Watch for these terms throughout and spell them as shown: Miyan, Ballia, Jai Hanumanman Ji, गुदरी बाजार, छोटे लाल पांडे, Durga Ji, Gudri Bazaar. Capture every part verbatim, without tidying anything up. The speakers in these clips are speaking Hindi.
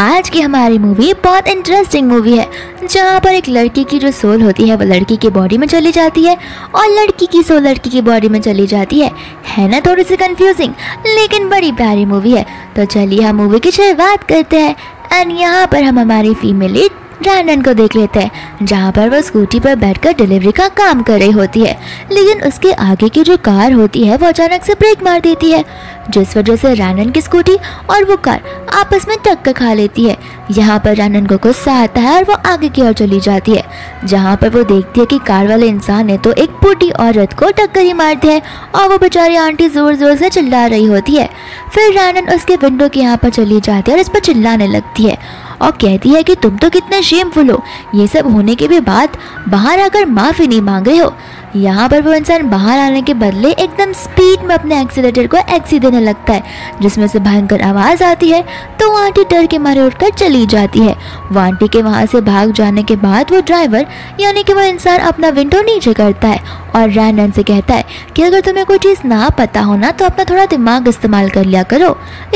आज की हमारी मूवी बहुत इंटरेस्टिंग मूवी है, जहाँ पर एक लड़की की जो सोल होती है वो लड़की की बॉडी में चली जाती है और लड़की की सोल लड़की की बॉडी में चली जाती है है ना। थोड़ी सी कंफ्यूजिंग लेकिन बड़ी प्यारी मूवी है। तो चलिए हम मूवी की शुरुआत करते हैं। एंड यहाँ पर हम हमारी फीमेल लीड रानन को देख लेते हैं, जहाँ पर वह स्कूटी पर बैठकर डिलीवरी का काम कर रही होती है, लेकिन उसके आगे की जो कार होती है वो अचानक से ब्रेक मार देती है, जिस वजह से रानन की स्कूटी और वो कार आपस में टक्कर खा लेती है। यहाँ पर रानन को गुस्सा आता है और वो आगे की ओर चली जाती है, जहाँ पर वो देखती है कि कार वाले इंसान ने तो एक बूढ़ी औरत को टक्कर ही मार दी है और वो बेचारी आंटी जोर जोर से चिल्ला रही होती है। फिर रानन उसके विंडो के यहाँ पर चली जाती है और इस पर चिल्लाने लगती है और कहती है कि तुम तो कितने शेमफुल हो, ये सब होने के भी बाद बाहर आकर माफ़ी नहीं मांग रहे हो। यहाँ पर वो इंसान बाहर आने के बदले एकदम स्पीड में अपने एक्सीलेटर को एक्सी देने लगता है, जिसमें से भयंकर आवाज़ आती है। तो वो आंटी डर के मारे उठकर चली जाती है। वो आंटी के वहाँ से भाग जाने के बाद वो ड्राइवर यानी कि वो इंसान अपना विंडो नीचे करता है और रानन से कहता है कि अगर तुम्हें कोई चीज़ ना पता हो ना तो अपना थोड़ा दिमाग इस्तेमाल कर लिया करो।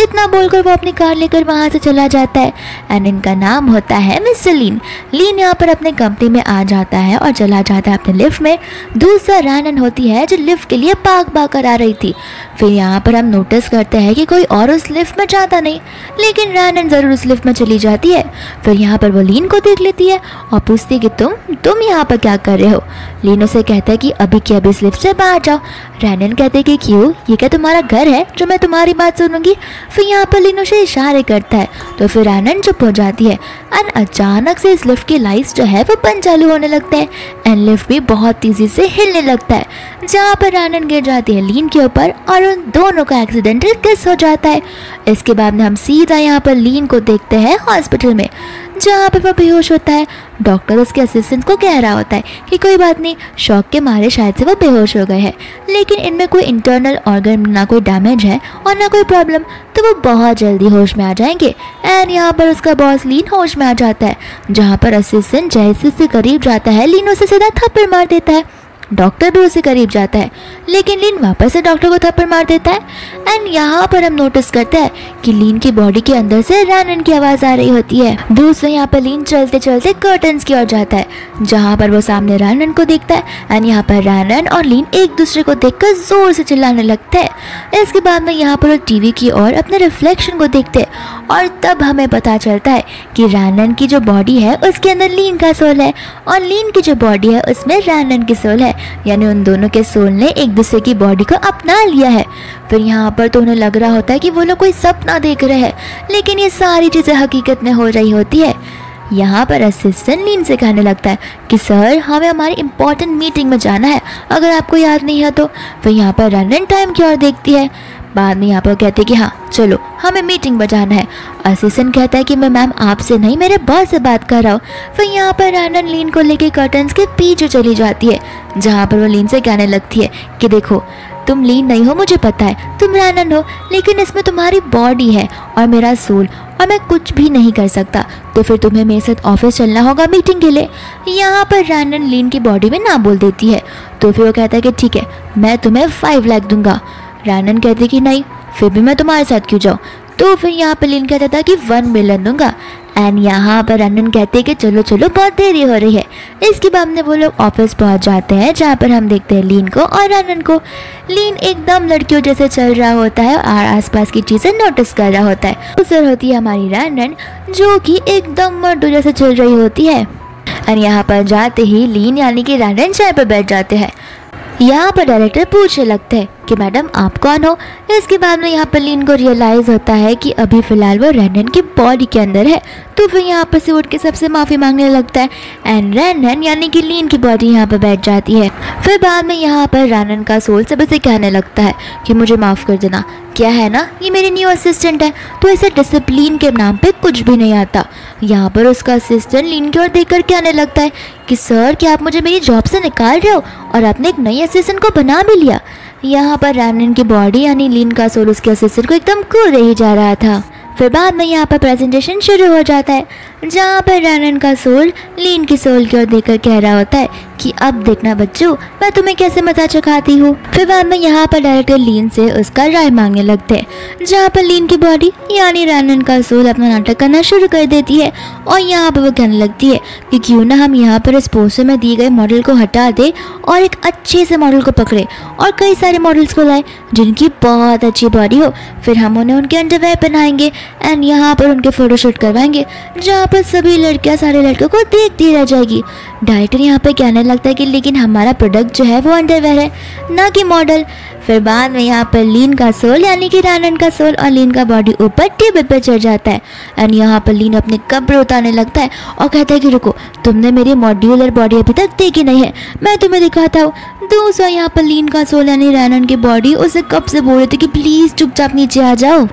इतना बोलकर वो अपनी कार लेकर वहाँ से चला जाता है। एंड इनका नाम होता है मिसलीन। लीन यहाँ पर अपने कंपनी में आ जाता है और चला जाता है अपने लिफ्ट में। दूसरा रानन होती है जो लिफ्ट के लिए भाग भाग कर आ रही थी। फिर यहाँ पर हम नोटिस करते हैं कि कोई और उस लिफ्ट में जाता नहीं, लेकिन रानन ज़रूर उस लिफ्ट में चली जाती है। फिर यहाँ पर वो लीन को देख लेती है और पूछती है कि तुम तुम यहाँ पर क्या कर रहे हो। लीन उसे कहता है कि अभी के अभी इस लिफ्ट से बाहर जाओ। रानन कहते हैं कि क्यों, ये क्या तुम्हारा घर है जो मैं तुम्हारी बात सुनूंगी। फिर यहाँ पर लीन उसे इशारे करता है तो फिर रानन चुप हो जाती है। एंड अचानक से इस लिफ्ट की लाइट्स जो है वो बंद चालू होने लगते हैं एंड लिफ्ट भी बहुत तेज़ी से हिलने लगता है, जहाँ पर रानन गिर जाती है लीन के ऊपर और उन दोनों का एक्सीडेंटल किस हो जाता है। इसके बाद में हम सीधा यहाँ पर लीन को देखते हैं हॉस्पिटल में, जहाँ पर वह बेहोश होता है। डॉक्टर उसके असिस्टेंट को कह रहा होता है कि कोई बात नहीं, शॉक के मारे शायद से वो बेहोश हो गए हैं, लेकिन इनमें कोई इंटरनल ऑर्गन ना कोई डैमेज है और ना कोई प्रॉब्लम, तो वो बहुत जल्दी होश में आ जाएंगे। एंड यहाँ पर उसका बॉस लीन होश में आ जाता है, जहाँ पर असिस्टेंट जैसे से करीब जाता है लीन उसे सीधा थप्पड़ मार देता है। डॉक्टर भी उसे करीब जाता है, लेकिन लीन वापस से डॉक्टर को थप्पड़ मार देता है। एंड यहाँ पर हम नोटिस करते हैं कि लीन की बॉडी के अंदर से रानन की आवाज़ आ रही होती है। दूसरे यहाँ पर लीन चलते चलते कर्टन्स की ओर जाता है, जहाँ पर वो सामने रानन को देखता है। एंड यहाँ पर रानन और लीन एक दूसरे को देखकर जोर से चिल्लाने लगता है। इसके बाद में यहाँ पर वो टी वी की ओर अपने रिफ्लेक्शन को देखते हैं और तब हमें पता चलता है कि रानन की जो बॉडी है उसके अंदर लीन का सोल है और लीन की जो बॉडी है उसमें रानन की सोल है, यानी उन दोनों के सोल ने एक दूसरे की बॉडी को अपना लिया है। फिर यहाँ पर तो उन्हें लग रहा होता है कि वो लोग कोई सपना देख रहे हैं, लेकिन ये सारी चीज़ें हकीकत में हो रही होती है। यहाँ पर असिस्टेंट लीन से कहने लगता है कि सर हमें हमारी इंपॉर्टेंट मीटिंग में जाना है, अगर आपको याद नहीं है तो। फिर यहाँ पर रनिंग टाइम की ओर देखती है, बाद में यहाँ पर कहते हैं कि हाँ चलो हमें मीटिंग में जाना है। असिस्टेंट कहता है कि मैं मैम आपसे नहीं मेरे बॉस से बात कर रहा हूँ। फिर यहाँ पर रानन लीन को लेके कर्टन्स के पीछे चली जाती है, जहाँ पर वो लीन से कहने लगती है कि देखो तुम लीन नहीं हो, मुझे पता है तुम रानन हो, लेकिन इसमें तुम्हारी बॉडी है और मेरा सोल और मैं कुछ भी नहीं कर सकता, तो फिर तुम्हें मेरे साथ ऑफिस चलना होगा मीटिंग के लिए। यहाँ पर रानन लीन की बॉडी में ना बोल देती है, तो फिर वो कहता है कि ठीक है मैं तुम्हें फाइव लाख दूंगा। रानन कहती है कि नहीं फिर भी मैं तुम्हारे साथ क्यों जाऊँ। तो फिर यहाँ पर लीन कहता था कि वन मिलियन दूंगा। एंड यहाँ पर रानन कहते हैं कि चलो चलो बहुत देरी हो रही है। इसके बाद में वो लोग ऑफिस पहुँच जाते हैं, जहाँ पर हम देखते हैं लीन को और रानन को। लीन एकदम लड़कियों जैसे चल रहा होता है और आसपास की चीज़ें नोटिस कर रहा होता है। उधर होती है हमारी रानन जो कि एकदम मर्दों जैसे चल रही होती है। एंड यहाँ पर जाते ही लीन यानी कि रानन चाय पर बैठ जाते हैं। यहाँ पर डायरेक्टर पूछने लगते हैं कि मैडम आप कौन हो। इसके बाद में यहाँ पर लीन को रियलाइज़ होता है कि अभी फ़िलहाल वो रानन की बॉडी के अंदर है, तो फिर यहाँ पर से उठ के सबसे माफ़ी मांगने लगता है। एंड रानन यानी कि लीन की बॉडी यहाँ पर बैठ जाती है। फिर बाद में यहाँ पर रानन का सोल सबसे कहने लगता है कि मुझे माफ़ कर देना, क्या है ना ये मेरी न्यू असिस्टेंट है तो ऐसे डिसिप्लिन के नाम पे कुछ भी नहीं आता। यहाँ पर उसका असिस्टेंट लीन की ओर देख कर कहने लगता है कि सर क्या आप मुझे मेरी जॉब से निकाल रहे हो और आपने एक नई असिस्टेंट को बना भी लिया। यहाँ पर रानन की बॉडी यानी लीन का सोल उसके असिस्टेंट को एकदम घूर रही जा रहा था। फिर बाद में यहाँ पर प्रेजेंटेशन शुरू हो जाता है, जहाँ पर रानन का सोल लीन की सोल की ओर देखकर कह रहा होता है कि अब देखना बच्चों मैं तुम्हें कैसे मजा चखाती हूँ। फिर बाद में यहाँ पर डायरेक्टर लीन से उसका राय मांगने लगते हैं, जहाँ पर लीन की बॉडी यानी रैनन का सोल अपना नाटक करना शुरू कर देती है और यहाँ पर वो कहने लगती है कि क्यों ना हम यहाँ पर इस पोस्टर में दिए गए मॉडल को हटा दे और एक अच्छे से मॉडल को पकड़े और कई सारे मॉडल्स को लाए जिनकी बहुत अच्छी बॉडी हो। फिर हम उन्हें उनके अंडरवेयर पहनाएंगे एंड यहाँ पर उनके फोटोशूट करवाएंगे, जहाँ पर सभी लड़कियाँ सारे लड़कों को देखती रह जाएगी। डायरेक्टर यहाँ पर कहने लगता है कि लेकिन हमारा प्रोडक्ट जो है वो अंडरवेयर है ना कि मॉडल। फिर बाद में यहाँ पर लीन का सोल यानी कि रैनन का सोल और लीन का बॉडी ऊपर टेबल पर चढ़ जाता है एंड यहाँ पर लीन अपने कपड़े उतारने लगता है और कहता है कि रुको, तुमने मेरी मॉड्यूलर बॉडी अभी तक देखी नहीं है, मैं तुम्हें दिखाता हूँ। दूसरा यहाँ पर लीन का सोल यानी रैनन की बॉडी उसे कब से बोल रहे थे कि प्लीज चुपचाप नीचे आ जाओ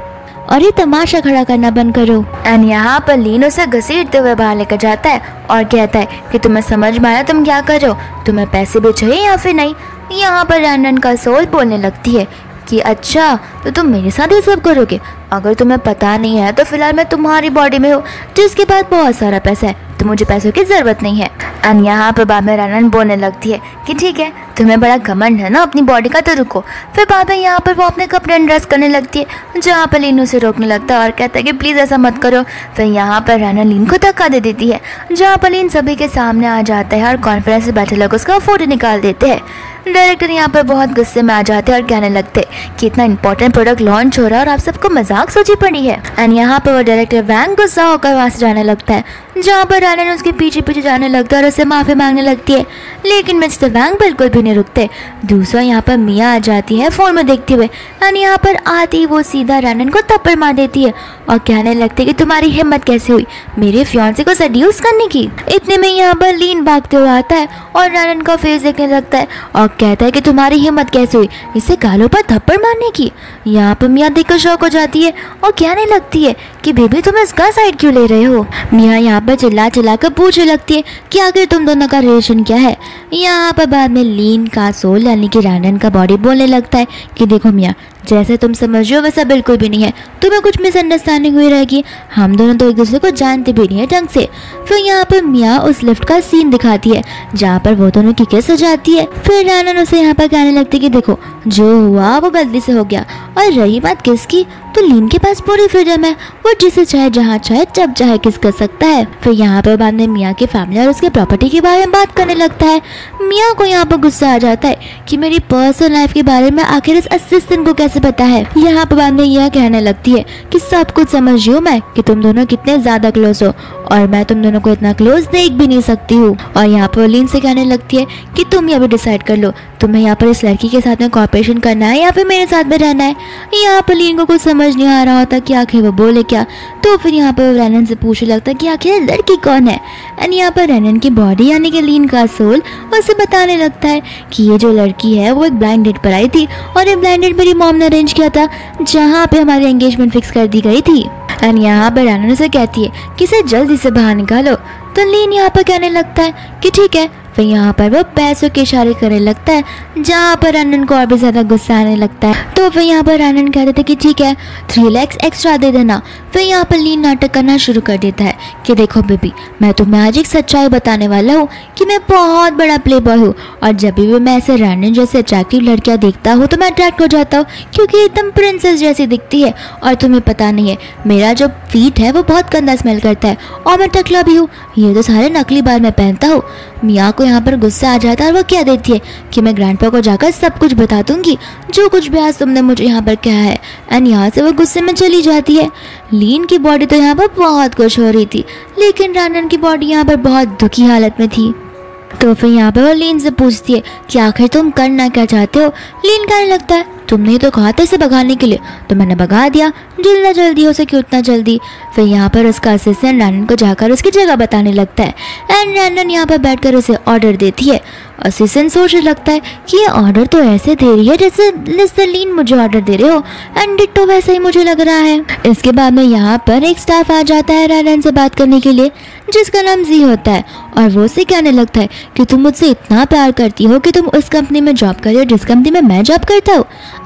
और ये तमाशा खड़ा करना बंद करो। एंड यहाँ पर लीन उसे घसीटते हुए बाहर लेकर जाता है और कहता है कि तुम्हें समझ में आया तुम क्या कर रहे हो, तुम्हें पैसे भी चाहिए या फिर नहीं। यहाँ पर रैनन का सोल बोलने लगती है कि अच्छा तो तुम मेरे साथ ये सब करोगे, अगर तुम्हें पता नहीं है तो फिलहाल मैं तुम्हारी बॉडी में हूँ जिसके पास बहुत सारा पैसा है, तो मुझे पैसों की ज़रूरत नहीं है। एंड यहाँ पर बाद में रैनन बोलने लगती है कि ठीक है तुम्हें बड़ा घमंड है ना अपनी बॉडी का, तो रुको। फिर बाद में यहाँ पर वो अपने कपड़े अनड्रेस करने लगती है, जहाँ पर लीन उसे रोकने लगता है और कहता है कि प्लीज़ ऐसा मत करो। फिर यहाँ पर रैनन लीन को धक्का दे देती है, जहाँ पर लीन सभी के सामने आ जाता है और कॉन्फ्रेंस में बैठे लोग उसका फोटो निकाल देते हैं। डायरेक्टर यहाँ पर बहुत गुस्से में आ जाते हैं और कहने लगते हैं कि इतना इंपॉर्टेंट प्रोडक्ट लॉन्च हो रहा है और आप सबको मजाक सोची पड़ी है। एंड यहाँ पर वो डायरेक्टर वैंग गुस्सा होकर वहाँ से जाने लगता है, जहाँ पर रैनन उसके पीछे पीछे जाने लगता है और उसे माफ़ी मांगने लगती है, लेकिन मिस्टर वैंग बिल्कुल भी नहीं रुकते। दूसरा यहाँ पर मिया आ जाती है फ़ोन में देखते हुए एंड यहाँ पर आती ही वो सीधा रैनन को थप्पड़ मार देती है और कहने लगती है कि तुम्हारी हिम्मत कैसे हुई मेरे फियांसे को सड्यूस करने की। इतने में यहाँ पर लीन भागते हुए आता है और रैनन का फेस देखने लगता है और कहता है कि तुम्हारी हिम्मत कैसे हुई इसे गालों पर थप्पड़ मारने की। यहाँ पर मिया देखकर शौक हो जाती है और कहने लगती है कि बेबी तुम इसका साइड क्यों ले रहे हो। मिया यहाँ पर चिल्ला चिल्ला कर पूछने लगती है कि आखिर तुम दोनों का रिलेशन क्या है। यहाँ पर बाद में लीन का सोल यानी कि रैनन का बॉडी बोलने लगता है कि देखो मिया, जैसे तुम समझ रहे हो वैसा बिल्कुल भी नहीं है, तुम्हें कुछ मिसअंडरस्टैंडिंग हुई रहेगी, हम दोनों तो एक दूसरे को जानते भी नहीं है ढंग से। फिर यहाँ पर मिया उस लिफ्ट का सीन दिखाती है जहाँ पर वो दोनों की किस हो जाती है। फिर रैनन उसे यहाँ पर कहने लगती है कि देखो जो हुआ वो गलती से हो गया, और रही बात किस की, तो लीन के पास पूरी फ्रीडम है, वो जिसे चाहे जहाँ चाहे जब चाहे किस कर सकता है। फिर यहाँ पर बाद में मिया के फैमिली और उसके प्रॉपर्टी के बारे में बात करने लगता है। मिया को यहाँ पर गुस्सा आ जाता है कि मेरी पर्सनल लाइफ के बारे में आखिर इस असिस्टेंट को कैसे पता है। यहाँ पर बाद में यह कहने लगती है कि सब कुछ समझ रही हूँ मैं कि तुम दोनों कितने ज्यादा क्लोज हो और मैं तुम दोनों को इतना क्लोज देख भी नहीं सकती हूँ। और यहाँ पर लीन से कहने लगती है कि तुम ये अभी डिसाइड कर लो, तुम्हें यहाँ पर इस लड़की के साथ में कॉपरेशन करना है या फिर मेरे साथ में रहना है। यहाँ पर लीन को कुछ समझ नहीं आ रहा होता कि आखिर वो बोले क्या, तो फिर यहाँ पर रैनन से पूछने लगता है कि आखिर लड़की कौन है। एंड यहाँ पर रैनन की बॉडी यानी कि लीन का सोल उसे बताने लगता है कि ये जो लड़की है वो एक ब्लाइंड डेट पर आई थी और ये ब्लाइंड डेट मेरी मॉम ने अरेंज किया था, जहाँ पे हमारी एंगेजमेंट फिक्स कर दी गई थी। एंड यहाँ पर रैनन उसे कहती है कि इसे जल्दी से बाहर निकालो, तो लीन यहाँ पर कहने लगता है कि ठीक है। फिर यहाँ पर वो पैसों के इशारे करने लगता है, जहाँ पर रैनन को और भी ज़्यादा गुस्सा आने लगता है। तो फिर यहाँ पर रैनन कहते थे कि ठीक है थ्री लैक्स एक्स्ट्रा दे देना। फिर यहाँ पर लीन नाटक करना शुरू कर देता है कि देखो बेबी, मैं तुम्हें आज एक सच्चाई बताने वाला हूँ कि मैं बहुत बड़ा प्ले बॉय हूँ और जब भी मैं ऐसे रैनन जैसे अट्रैक्टिव लड़कियाँ देखता हूँ तो मैं अट्रैक्ट हो जाता हूँ क्योंकि एकदम प्रिंसेस जैसी दिखती है। और तुम्हें पता नहीं है मेरा जो फीट है वो बहुत गंदा स्मेल करता है और मैं टकला भी हूँ, ये तो सारे नकली बाल मैं पहनता हूँ। मिया को यहाँ पर गुस्सा आ जाता है और वो कह देती है कि मैं ग्रैंडपा को जाकर सब कुछ बता दूंगी जो कुछ भी आज तुमने मुझे यहाँ पर कहा है। एंड यहाँ से वो गुस्से में चली जाती है। लीन की बॉडी तो यहाँ पर बहुत खुश हो रही थी, लेकिन रैनन की बॉडी यहाँ पर बहुत दुखी हालत में थी। तो फिर यहाँ पर वो लीन से पूछती है कि आखिर तुम करना क्या चाहते हो। लीन कहने लगता है तुमने तो कहा था इसे भगाने के लिए, तो मैंने भगा दिया, जितना जल्दी हो सके उतना जल्दी। फिर यहाँ पर उसका असिस्टेंट रैनन को जाकर उसकी जगह बताने लगता है एंड रैनन यहाँ पर बैठकर उसे ऑर्डर देती है। असिस्टेंट सोचने लगता है कि ये ऑर्डर तो ऐसे दे रही है जैसे मिस्टर लीन मुझे ऑर्डर दे रहे हो, एंड डिट्टो वैसा ही मुझे लग रहा है। इसके बाद में यहाँ पर एक स्टाफ आ जाता है रैनन से बात करने के लिए, जिसका नाम जी होता है, और वो उसे कहने लगता है कि तुम मुझसे इतना प्यार करती हो कि तुम उस कंपनी में जॉब कर रहे हो जिस कंपनी में मैं जॉब करता हूँ,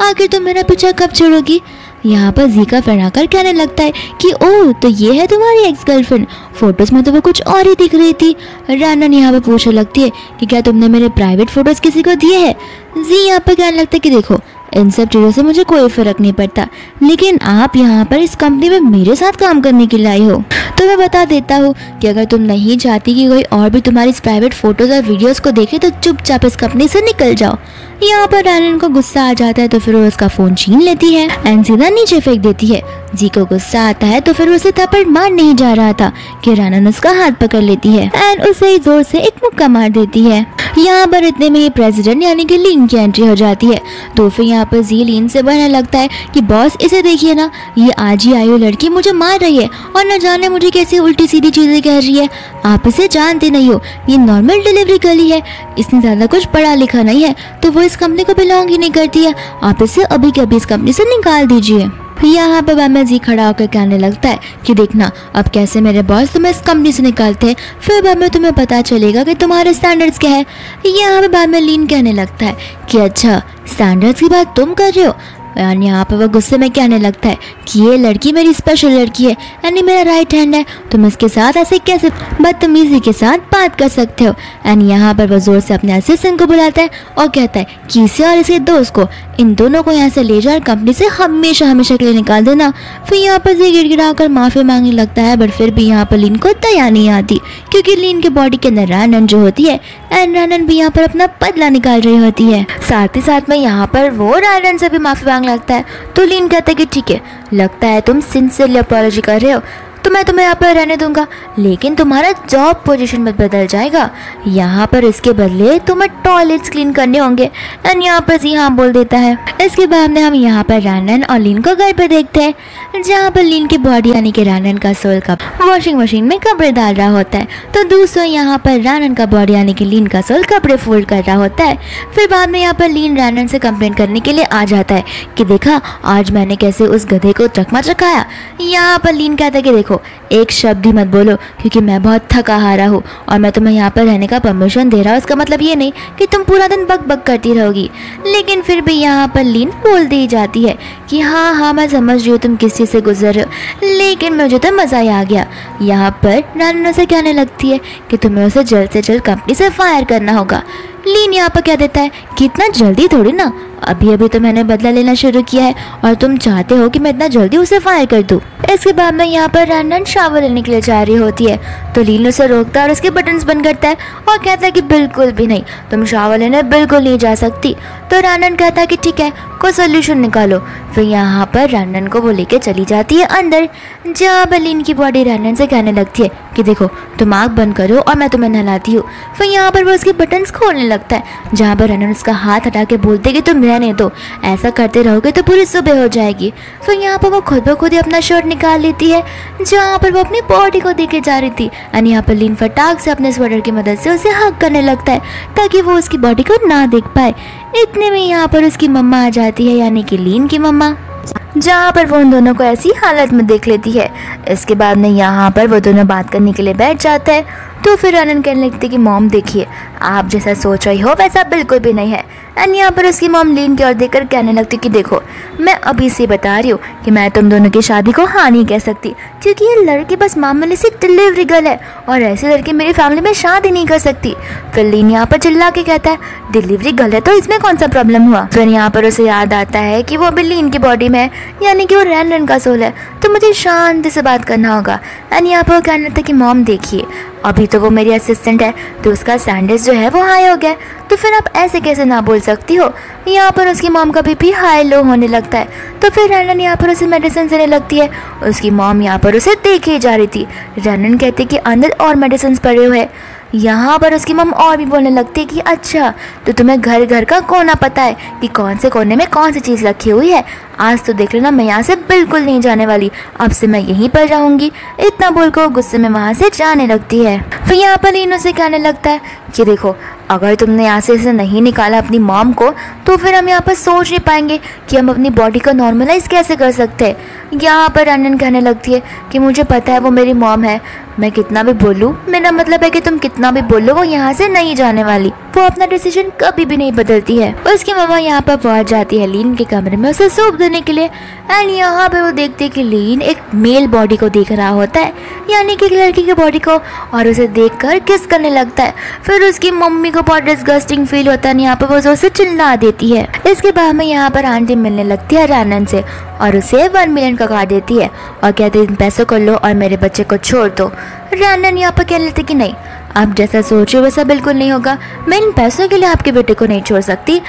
आखिर तुम मेरा पीछा कब छोड़ोगी। यहाँ पर जीका फहराकर कहने लगता है कि ओह तो ये है तुम्हारी एक्स गर्लफ्रेंड, फोटोज़ में तो वो कुछ और ही दिख रही थी। रानन यहाँ पर पूछने लगती है कि क्या तुमने मेरे प्राइवेट फ़ोटोज़ किसी को दिए हैं। जी यहाँ पर कहने लगता है कि देखो इन सब चीज़ों से मुझे कोई फ़र्क नहीं पड़ता, लेकिन आप यहाँ पर इस कंपनी में मेरे साथ काम करने के लिए आई हो तो मैं बता देता हूँ कि अगर तुम नहीं चाहती कि कोई और भी तुम्हारी इस प्राइवेट फ़ोटोज़ और वीडियोज़ को देखे तो चुपचाप इस कंपनी से निकल जाओ। यहाँ पर रानन को गुस्सा आ जाता है तो फिर वो उसका फ़ोन छीन लेती है एंड सीधा नीचे फेंक देती है। जी को गुस्सा आता है तो फिर उसे थप्पड़ मार नहीं जा रहा था कि रानन उसका हाथ पकड़ लेती है एंड उसे जोर से एक मुक्का मार देती है। यहाँ पर इतने में ही प्रेसिडेंट यानी कि लीन की एंट्री हो जाती है तो फिर यहाँ पर जी लीन से बढ़ने लगता है कि बॉस इसे देखिए ना, ये आज ही आई हुई लड़की मुझे मार रही है और न जाने मुझे कैसी उल्टी सीधी चीज़ें कह रही है। आप इसे जानते नहीं हो, ये नॉर्मल डिलीवरी गर्ल है, इसने ज़्यादा कुछ पढ़ा लिखा नहीं है तो वो इस कंपनी को बिलोंग ही नहीं करती है। आप इसे अभी के अभी इस कंपनी से निकाल दीजिए। यहाँ पर बाबा जी खड़ा होकर कहने लगता है कि देखना अब कैसे मेरे बॉस तुम्हें इस कंपनी से निकालते हैं, फिर बाबा तुम्हें पता चलेगा कि तुम्हारे स्टैंडर्ड्स क्या है। यहाँ पर बाबा लीन कहने लगता है कि अच्छा स्टैंडर्ड्स की बात तुम कर रहे हो। एंड यहाँ पर वह गुस्से में कहने लगता है कि ये लड़की मेरी स्पेशल लड़की है एंड ये मेरा राइट हैंड है, तुम इसके साथ ऐसे कैसे बदतमीजी के साथ बात कर सकते हो। एंड यहाँ पर वह जोर से अपने असिस्टेंट को बुलाता है और कहता है कि इसे और इसके दोस्त को इन दोनों को यहाँ से ले जाओ और कंपनी से हमेशा हमेशा के लिए निकाल देना। फिर यहाँ पर ये गिड़गिड़ा कर माफ़ी मांगने लगता है बट फिर भी यहाँ पर लीन को दया नहीं आती क्योंकि लीन के बॉडी के अंदर रानन जो होती है एंड रानन भी यहाँ पर अपना बदला निकाल रही होती है। साथ ही साथ में यहाँ पर वो रानन से भी माफ़ी मांग लगता है तो लीन कहता है कि ठीक है, लगता है तुम सिंसियरली अपॉलॉजी कर रहे हो तो मैं तुम्हें यहाँ पर रहने दूंगा, लेकिन तुम्हारा जॉब पोजीशन मत बदल जाएगा। यहाँ पर इसके बदले तुम्हें टॉयलेट्स क्लीन करने होंगे। एंड यहाँ पर जी हाँ बोल देता है। इसके बाद में हम यहाँ पर रानन और लीन को घर पे देखते हैं जहाँ पर लीन की बॉडी यानी कि रानन का सोल का वॉशिंग मशीन में कपड़े डाल रहा होता है तो दूसरों यहाँ पर रानन का बॉडी यानी कि लीन का सोल कपड़े फोल्ड कर रहा होता है। फिर बाद में यहाँ पर लीन रानन से कंप्लेंट करने के लिए आ जाता है कि देखा आज मैंने कैसे उस गधे को चकमा चकाया। यहाँ पर लीन कहता है कि देखो एक शब्द ही मत बोलो क्योंकि मैं बहुत थका हारा हूँ और मैं तुम्हें यहाँ पर रहने का परमिशन दे रहा हूँ, इसका मतलब ये नहीं कि तुम पूरा दिन बक बक करती रहोगी। लेकिन फिर भी यहाँ पर लीन बोल दी जाती है कि हाँ हाँ मैं समझ रही हूँ तुम किस चीज़ से गुजर रहे हो, लेकिन मुझे तो मज़ा ही आ गया। यहाँ पर रानन से कहने लगती है कि तुम्हें उसे जल्द से जल्द कंपनी से फायर करना होगा। लीन यहाँ पर कह देता है कि इतना जल्दी थोड़ी ना, अभी अभी तो मैंने बदला लेना शुरू किया है और तुम चाहते हो कि मैं इतना जल्दी उसे फायर कर दूँ। इसके बाद में यहाँ पर रानन शावर लेने के लिए जा रही होती है तो लीन उसे रोकता है और उसके बटन्स बंद करता है और कहता है कि बिल्कुल भी नहीं, तुम शावर लेने बिल्कुल नहीं जा सकती। तो रानन कहता है कि ठीक है कोई सोल्यूशन निकालो। फिर यहाँ पर रानन को वो लेके चली जाती है अंदर जहाँ पर लीन की बॉडी रानन से कहने लगती है कि देखो तुम आँख बंद करो और मैं तुम्हें नहलाती हूँ। फिर यहाँ पर वो उसके बटन्स खोलने लगता है जहाँ पर रानन उसका हाथ हटा के बोलते कि तुम रहने दो, ऐसा करते रहोगे तो पूरी सुबह हो जाएगी। फिर यहाँ पर वो खुद ब खुद ही अपना शर्ट निकाल लेती है जहाँ पर वो अपनी बॉडी को देखे जा रही थी एंड यहाँ पर लीन फटाक से अपने स्वेटर की मदद से उसे हक करने लगता है ताकि वो उसकी बॉडी को ना देख पाए। इतने में यहाँ पर उसकी मम्मा आ जाती है यानी कि लीन की मम्मा जहाँ पर वो उन दोनों को ऐसी हालत में देख लेती है। इसके बाद में यहाँ पर वो दोनों बात करने के लिए बैठ जाते हैं तो फिर रानन कहने लगती है कि मॉम देखिए आप जैसा सोच रही हो वैसा बिल्कुल भी नहीं है। एंड यहाँ पर उसकी मॉम लीन की ओर देखकर कहने लगती है कि देखो मैं अभी से बता रही हूँ कि मैं तुम दोनों की शादी को हाँ नहीं कह सकती क्योंकि ये लड़की बस मामूली सी डिलीवरी गर्ल है और ऐसी लड़की मेरी फैमिली में शादी नहीं कर सकती। फिर लीन यहाँ पर चिल्ला के कहता है डिलीवरी गर्ल है तो इसमें कौन सा प्रॉब्लम हुआ। फिर यहाँ पर उसे याद आता है कि वो अभी लीन की बॉडी में है यानी कि वो रानन का सोल है तो मुझे शांति से बात करना होगा। एंड यहाँ पर कहना लगता है कि मॉम देखिए अभी तो वो मेरी असिस्टेंट है तो उसका स्टैंडर्ड्स जो है वो हाई हो गया, तो फिर आप ऐसे कैसे ना बोल सकती हो। यहाँ पर उसकी मॉम कभी भी हाई लो होने लगता है तो फिर रानन यहाँ पर उसे मेडिसिन देने लगती है। उसकी मॉम यहाँ पर उसे देखे जा रही थी। रानन कहते कि अंदर और मेडिसिन पड़े हुए हैं। यहाँ पर उसकी मम और भी बोलने लगती है कि अच्छा तो तुम्हें घर घर का कोना पता है कि कौन से कोने में कौन सी चीज़ रखी हुई है, आज तो देख लेना मैं यहाँ से बिल्कुल नहीं जाने वाली, अब से मैं यहीं पर रहूँगी। इतना बोलकर वो गुस्से में वहाँ से जाने लगती है। फिर यहाँ पर लीन उसे कहने लगता है कि देखो अगर तुमने यहाँ से इसे नहीं निकाला अपनी मॉम को तो फिर हम यहाँ पर सोच नहीं पाएंगे कि हम अपनी बॉडी को नॉर्मलाइज कैसे कर सकते हैं। यहाँ पर रानन कहने लगती है कि मुझे पता है वो मेरी मॉम है, मैं कितना भी बोलूँ, मेरा मतलब है कि तुम कितना भी बोलो वो यहाँ से नहीं जाने वाली। वो अपना डिसीजन कभी भी नहीं बदलती है। उसकी मम्मा यहाँ पर पहुँच जाती है लीन के कमरे में उसे सूप देने के लिए। एंड यहाँ पे वो देखते है कि लीन एक मेल बॉडी को देख रहा होता है, यानी कि एक लड़की के बॉडी को, और उसे देखकर किस करने लगता है। फिर उसकी मम्मी को बहुत डिस्गस्टिंग फील होता है, यहाँ पर वो जोर से चिल्ला देती है। इसके बाद में यहाँ पर आंटी मिलने लगती है आनंद से और उसे वन मिलियन का कार्ड देती है और कहती है इन पैसों को लो और मेरे बच्चे को छोड़ दो। रानन यहाँ पर कह लेते कि नहीं, आप जैसा सोचे वैसा बिल्कुल नहीं होगा, मैं इन पैसों के लिए आपके बेटे को नहीं छोड़ सकती।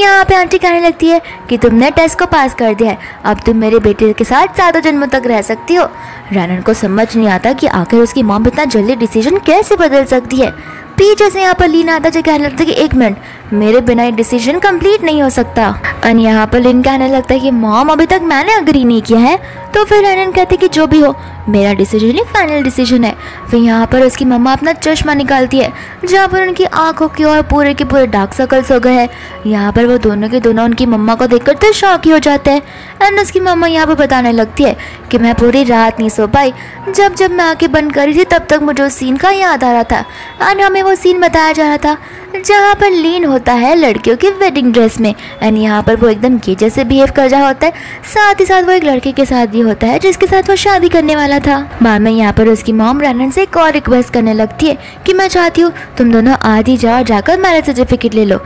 यहाँ पे आंटी कहने लगती है कि तुमने टेस्ट को पास कर दिया है, अब तुम मेरे बेटे के साथ सातों जन्मों तक रह सकती हो। रानन को समझ नहीं आता कि आखिर उसकी मॉम इतना जल्दी डिसीजन कैसे बदल सकती है। पीछे से यहाँ पर लीन आता जो कहने लगता है कि एक मिनट, मेरे बिना ये डिसीजन कंप्लीट नहीं हो सकता। और यहाँ पर लीन कहने लगता है कि मॉम अभी तक मैंने अग्री नहीं किया है। तो फिर रानन कहते कि जो भी हो, मेरा डिसीजन ही फाइनल डिसीजन है। फिर यहाँ पर उसकी मम्मा अपना चश्मा निकालती है जहाँ पर उनकी आंखों की और पूरे के पूरे डार्क सर्कल्स हो गए हैं। यहाँ पर वो दोनों के दोनों उनकी मम्मा को देखकर तो शौक ही हो जाते हैं। एंड उसकी मम्मा यहाँ पर बताने लगती है कि मैं पूरी रात नहीं सो पाई, जब जब मैं आंखें बंद करी थी तब तक मुझे उस सीन का याद आ रहा था। एंड हमें वो सीन बताया जा रहा था जहाँ पर लीन होता है लड़कियों की वेडिंग ड्रेस में। एंड यहाँ पर वो एकदम गेजे से बिहेव कर रहा होता है, साथ ही साथ वो एक लड़के के साथ भी होता है जिसके साथ वो शादी करने वाला था। बाद में यहाँ पर उसकी मॉम रानन से एक और रिक्वेस्ट करने लगती है कि मैं चाहती हूँ तुम दोनों आधी जाओ और जाकर मैरिज सर्टिफिकेट ले लो।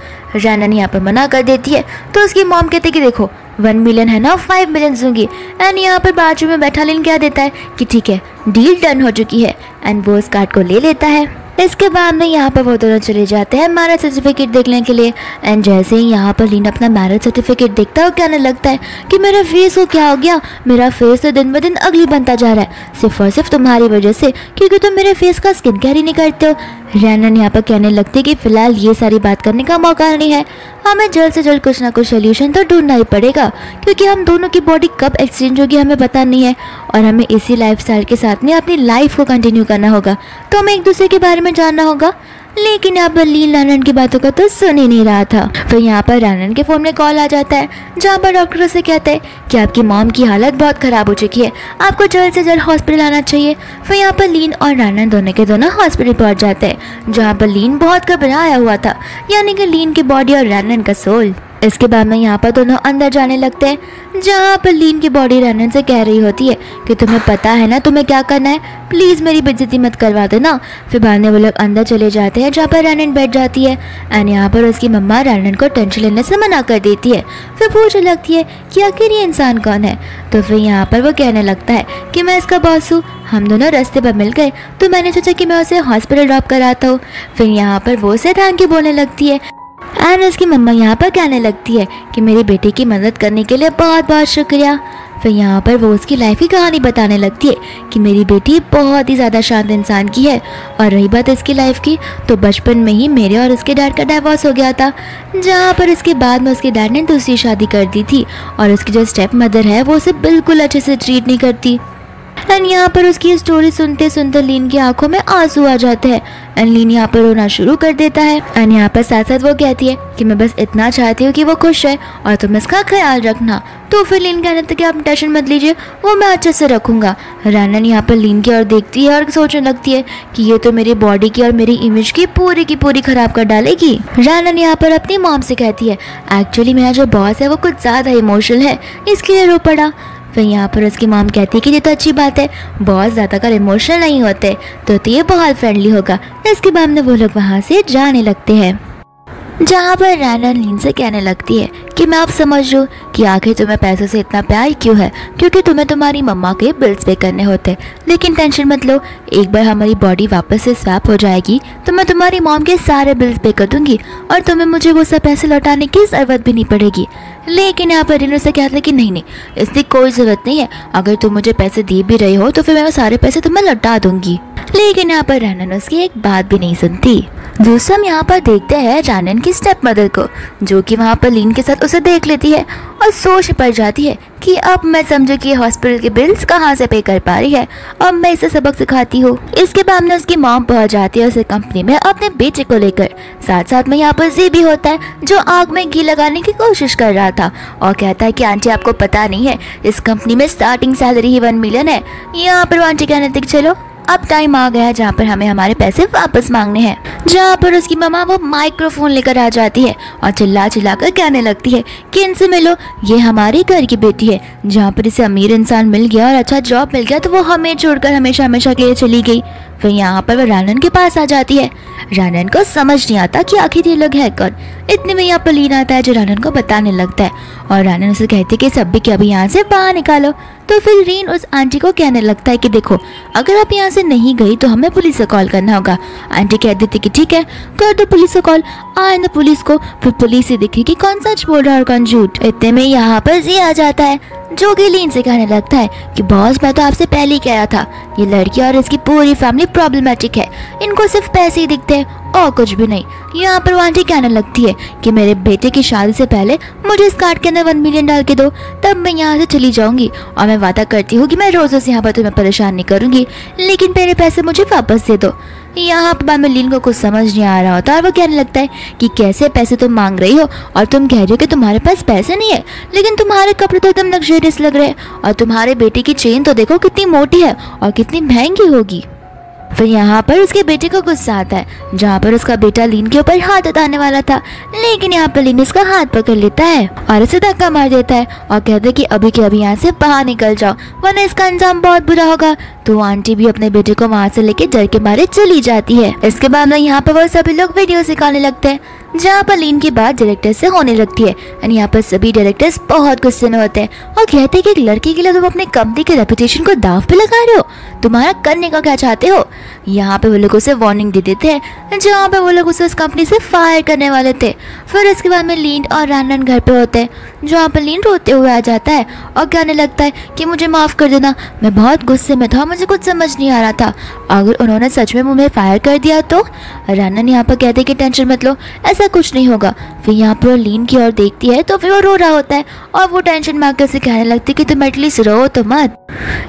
रानन यहाँ पर मना कर देती है तो उसकी मॉम कहती है कि देखो वन मिलियन है ना, फाइव मिलियन दूंगी। एंड यहाँ पर बाजू में बैठा लीन क्या देता है कि ठीक है, डील डन हो चुकी है। एंड वो उस कार्ड को ले लेता है। इसके बाद में यहाँ पर वो दोनों चले जाते हैं मैरिज सर्टिफिकेट देखने के लिए। एंड जैसे ही यहाँ पर लीन अपना मैरिज सर्टिफिकेट देखता है वो कहने लगता है कि मेरे फेस को क्या हो गया, मेरा फेस तो दिन ब दिन अगली बनता जा रहा है, सिर्फ और सिर्फ तुम्हारी वजह से, क्योंकि तुम मेरे फेस का स्किन केयर ही नहीं करते हो। रैनन यहाँ पर कहने लगती है कि फिलहाल ये सारी बात करने का मौका नहीं है, हमें जल्द से जल्द कुछ ना कुछ सोल्यूशन तो ढूंढना ही पड़ेगा, क्योंकि हम दोनों की बॉडी कब एक्सचेंज होगी हमें पता नहीं है, और हमें इसी लाइफस्टाइल के साथ में अपनी लाइफ को कंटिन्यू करना होगा, तो हमें एक दूसरे के बारे में जानना होगा। लेकिन यहाँ पर लीन रानन की बातों का तो सुन ही नहीं रहा था। फिर यहाँ पर रानन के फ़ोन में कॉल आ जाता है जहाँ पर डॉक्टर से कहता है कि आपकी मॉम की हालत बहुत ख़राब हो चुकी है, आपको जल्द से जल्द हॉस्पिटल आना चाहिए। फिर यहाँ पर लीन और रानन दोनों के दोनों हॉस्पिटल पहुँच जाते हैं जहाँ पर लीन बहुत घबराया हुआ था, यानी कि लीन की बॉडी और रानन का सोल। इसके बाद में यहाँ पर दोनों अंदर जाने लगते हैं जहाँ पर लीन की बॉडी रानन से कह रही होती है कि तुम्हें पता है ना तुम्हें क्या करना है, प्लीज़ मेरी बेइज्जती मत करवा देना। फिर बाद में वो लोग अंदर चले जाते हैं जहाँ पर रानन बैठ जाती है। एंड यहाँ पर उसकी मम्मा रानन को टेंशन लेने से मना कर देती है, फिर पूछने लगती है कि आखिर ये इंसान कौन है। तो फिर यहाँ पर वो कहने लगता है कि मैं इसका बॉस हूँ, हम दोनों रास्ते पर मिल गए, तो मैंने सोचा कि मैं उसे हॉस्पिटल ड्रॉप कराता हूँ। फिर यहाँ पर वो उसे थैंक यू बोलने लगती है। एंड उसकी मम्मा यहाँ पर कहने लगती है कि मेरे बेटे की मदद करने के लिए बहुत बहुत शुक्रिया। फिर यहाँ पर वो उसकी लाइफ की कहानी बताने लगती है कि मेरी बेटी बहुत ही ज़्यादा शांत इंसान की है, और रही बात इसकी लाइफ की, तो बचपन में ही मेरे और उसके डैड का डाइवोर्स हो गया था, जहाँ पर इसके बाद में उसके डैड ने दूसरी शादी कर दी थी, और उसकी जो स्टेप मदर है वो उसे बिल्कुल अच्छे से ट्रीट नहीं करती। एंड यहाँ पर उसकी स्टोरी सुनते सुनते लीन की आंखों में आंसू आ जाते हैं। एंड लीन यहाँ पर रोना शुरू कर देता है। एंड यहाँ पर साथ साथ वो कहती है कि मैं बस इतना चाहती हूँ कि वो खुश है और तुम इसका ख्याल रखना। तो फिर लीन कहने लगता है कि आप टेंशन मत लीजिए, वो मैं अच्छे से रखूँगा। रानन यहाँ पर लीन की ओर देखती है और सोचने लगती है कि ये तो मेरी बॉडी की और मेरी इमेज की पूरी की पूरी खराब कर डालेगी। रानन यहाँ पर अपनी मॉम से कहती है एक्चुअली मेरा जो बॉस है वो कुछ ज़्यादा इमोशनल है, इसलिए रो पड़ा। फिर यहाँ पर उसकी मॉम कहती है कि ये तो अच्छी बात है, बहुत ज़्यादा कर इमोशनल नहीं होते, तो, तो ये बहुत फ्रेंडली होगा। इसके बाद में वो लोग वहाँ से जाने लगते हैं जहाँ पर रानन लीन से कहने लगती है कि मैं अब समझ लूँ कि आखिर तुम्हें पैसों से इतना प्यार क्यों है, क्योंकि तुम्हें तुम्हारी मम्मा के बिल्स पे करने होते, लेकिन टेंशन मत लो, एक बार हमारी बॉडी वापस से स्वैप हो जाएगी तो मैं तुम्हारी मॉम के सारे बिल्स पे कर दूँगी और तुम्हें मुझे वो सब पैसे लौटाने की ज़रूरत भी नहीं पड़ेगी। लेकिन यहाँ पर लीन से कहते हैं कि नहीं नहीं, इसकी कोई ज़रूरत नहीं है, अगर तुम मुझे पैसे दे भी रहे हो तो फिर मैं सारे पैसे तुम्हें लौटा दूँगी। लेकिन यहाँ पर रानन उसकी एक बात भी नहीं सुनती। दूसरा हम यहाँ पर देखते हैं रानन की स्टेप मदर को, जो कि वहाँ पर लीन के साथ उसे देख लेती है और सोच पड़ जाती है कि अब मैं समझू कि हॉस्पिटल के बिल्स कहाँ से पे कर पा रही है, अब मैं इसे सबक सिखाती हूँ। इसके बाद में उसकी मॉम पहुँच जाती है उसे कंपनी में अपने बेटे को लेकर। साथ साथ में यहाँ पर जी भी होता है जो आग में घी लगाने की कोशिश कर रहा था और कहता है कि आंटी आपको पता नहीं है, इस कंपनी में स्टार्टिंग सैलरी ही वन मिलियन है। यहाँ पर आंटी कहने लगती चलो अब टाइम आ गया जहाँ पर हमें हमारे पैसे वापस मांगने हैं, जहाँ पर उसकी मम्मा वो माइक्रोफोन लेकर आ जाती है और चिल्ला चिल्ला कर कहने लगती है कि इनसे मिलो, ये हमारे घर की बेटी है। जहाँ पर इसे अमीर इंसान मिल गया और अच्छा जॉब मिल गया तो वो हमें छोड़कर हमेशा हमेशा के लिए चली गई। फिर यहाँ पर वो रानन के पास आ जाती है। रानन को समझ नहीं आता कि आखिर ये लोग है कौन। इतने में यहाँ पर लीन आता है जो रानन को बताने लगता है और रानन उसे कहती है कि सभी के अभी यहाँ से बाहर निकालो। तो फिर रीन उस आंटी को कहने लगता है कि देखो, अगर आप यहाँ से नहीं गई तो हमें पुलिस को कॉल करना होगा। आंटी कह देती कि ठीक है, कर दो पुलिस को कॉल। आए ना पुलिस को, फिर पुलिस ही देखी कि कौन सच बोल रहा है और कौन झूठ। इतने में यहाँ पर जी आ जाता है जो कि लीन से कहने लगता है कि बॉस, मैं तो आपसे पहले ही कह रहा था, ये लड़की और इसकी पूरी फैमिली प्रॉब्लमेटिक है, इनको सिर्फ पैसे ही दिखते हैं और कुछ भी नहीं। यहाँ पर आंटी कहने लगती है कि मेरे बेटे की शादी से पहले मुझे इस कार्ड के अंदर वन मिलियन डाल के दो, तब मैं यहाँ से चली जाऊँगी और मैं वादा करती हूँ कि मैं रोज़ से यहाँ पर तुम्हें परेशान नहीं करूँगी, लेकिन मेरे पैसे मुझे वापस दे दो। यहाँ पर बाद में लीन को कुछ समझ नहीं आ रहा होता और वो कहने लगता है कि कैसे पैसे तुम मांग रही हो और तुम कह रही हो कि तुम्हारे पास पैसे नहीं है, लेकिन तुम्हारे कपड़े तो एकदम लग्जरियस लग रहे हैं और तुम्हारे बेटे की चेन तो देखो कितनी मोटी है और कितनी महंगी होगी। फिर यहाँ पर उसके बेटे को गुस्सा आता है, जहाँ पर उसका बेटा लीन के ऊपर हाथ उठाने वाला था, लेकिन यहाँ पर लीन इसका हाथ पकड़ लेता है और इसे धक्का मार देता है और कहता है कि अभी के अभी यहाँ से बाहर निकल जाओ वरना इसका अंजाम बहुत बुरा होगा। तो आंटी भी अपने बेटे को वहाँ से लेके डर के मारे चली जाती है। इसके बाद में यहाँ पर वो सभी लोग वीडियो सिखाने लगते हैं, जहाँ पर लीन की बात डायरेक्टर से होने लगती है। यानी यहाँ पर सभी डायरेक्टर्स बहुत गुस्से में होते हैं और कहते हैं कि एक लड़की के लिए तुम अपने कंपनी के रेपुटेशन को दाव पे लगा रहे हो, तुम्हारा करने का क्या चाहते हो। यहाँ पे वो लोग उसे वार्निंग दे देते हैं, जहाँ पे वो लोग उसे उस कंपनी से फायर करने वाले थे। फिर इसके बाद में लीन और रानन घर पे होते हैं, जहाँ पर लीन रोते हुए आ जाता है और कहने लगता है कि मुझे माफ़ कर देना, मैं बहुत गुस्से में था, मुझे कुछ समझ नहीं आ रहा था, अगर उन्होंने सच में मुझे फायर कर दिया तो। रानन यहाँ पर कहते कि टेंशन मत लो, ऐसा कुछ नहीं होगा। फिर यहाँ पर लीन की ओर देखती है तो फिर वो रो रहा होता है और वो टेंशन में आकर से कहने लगती है कि तुम एटलीस्ट रो तो मत,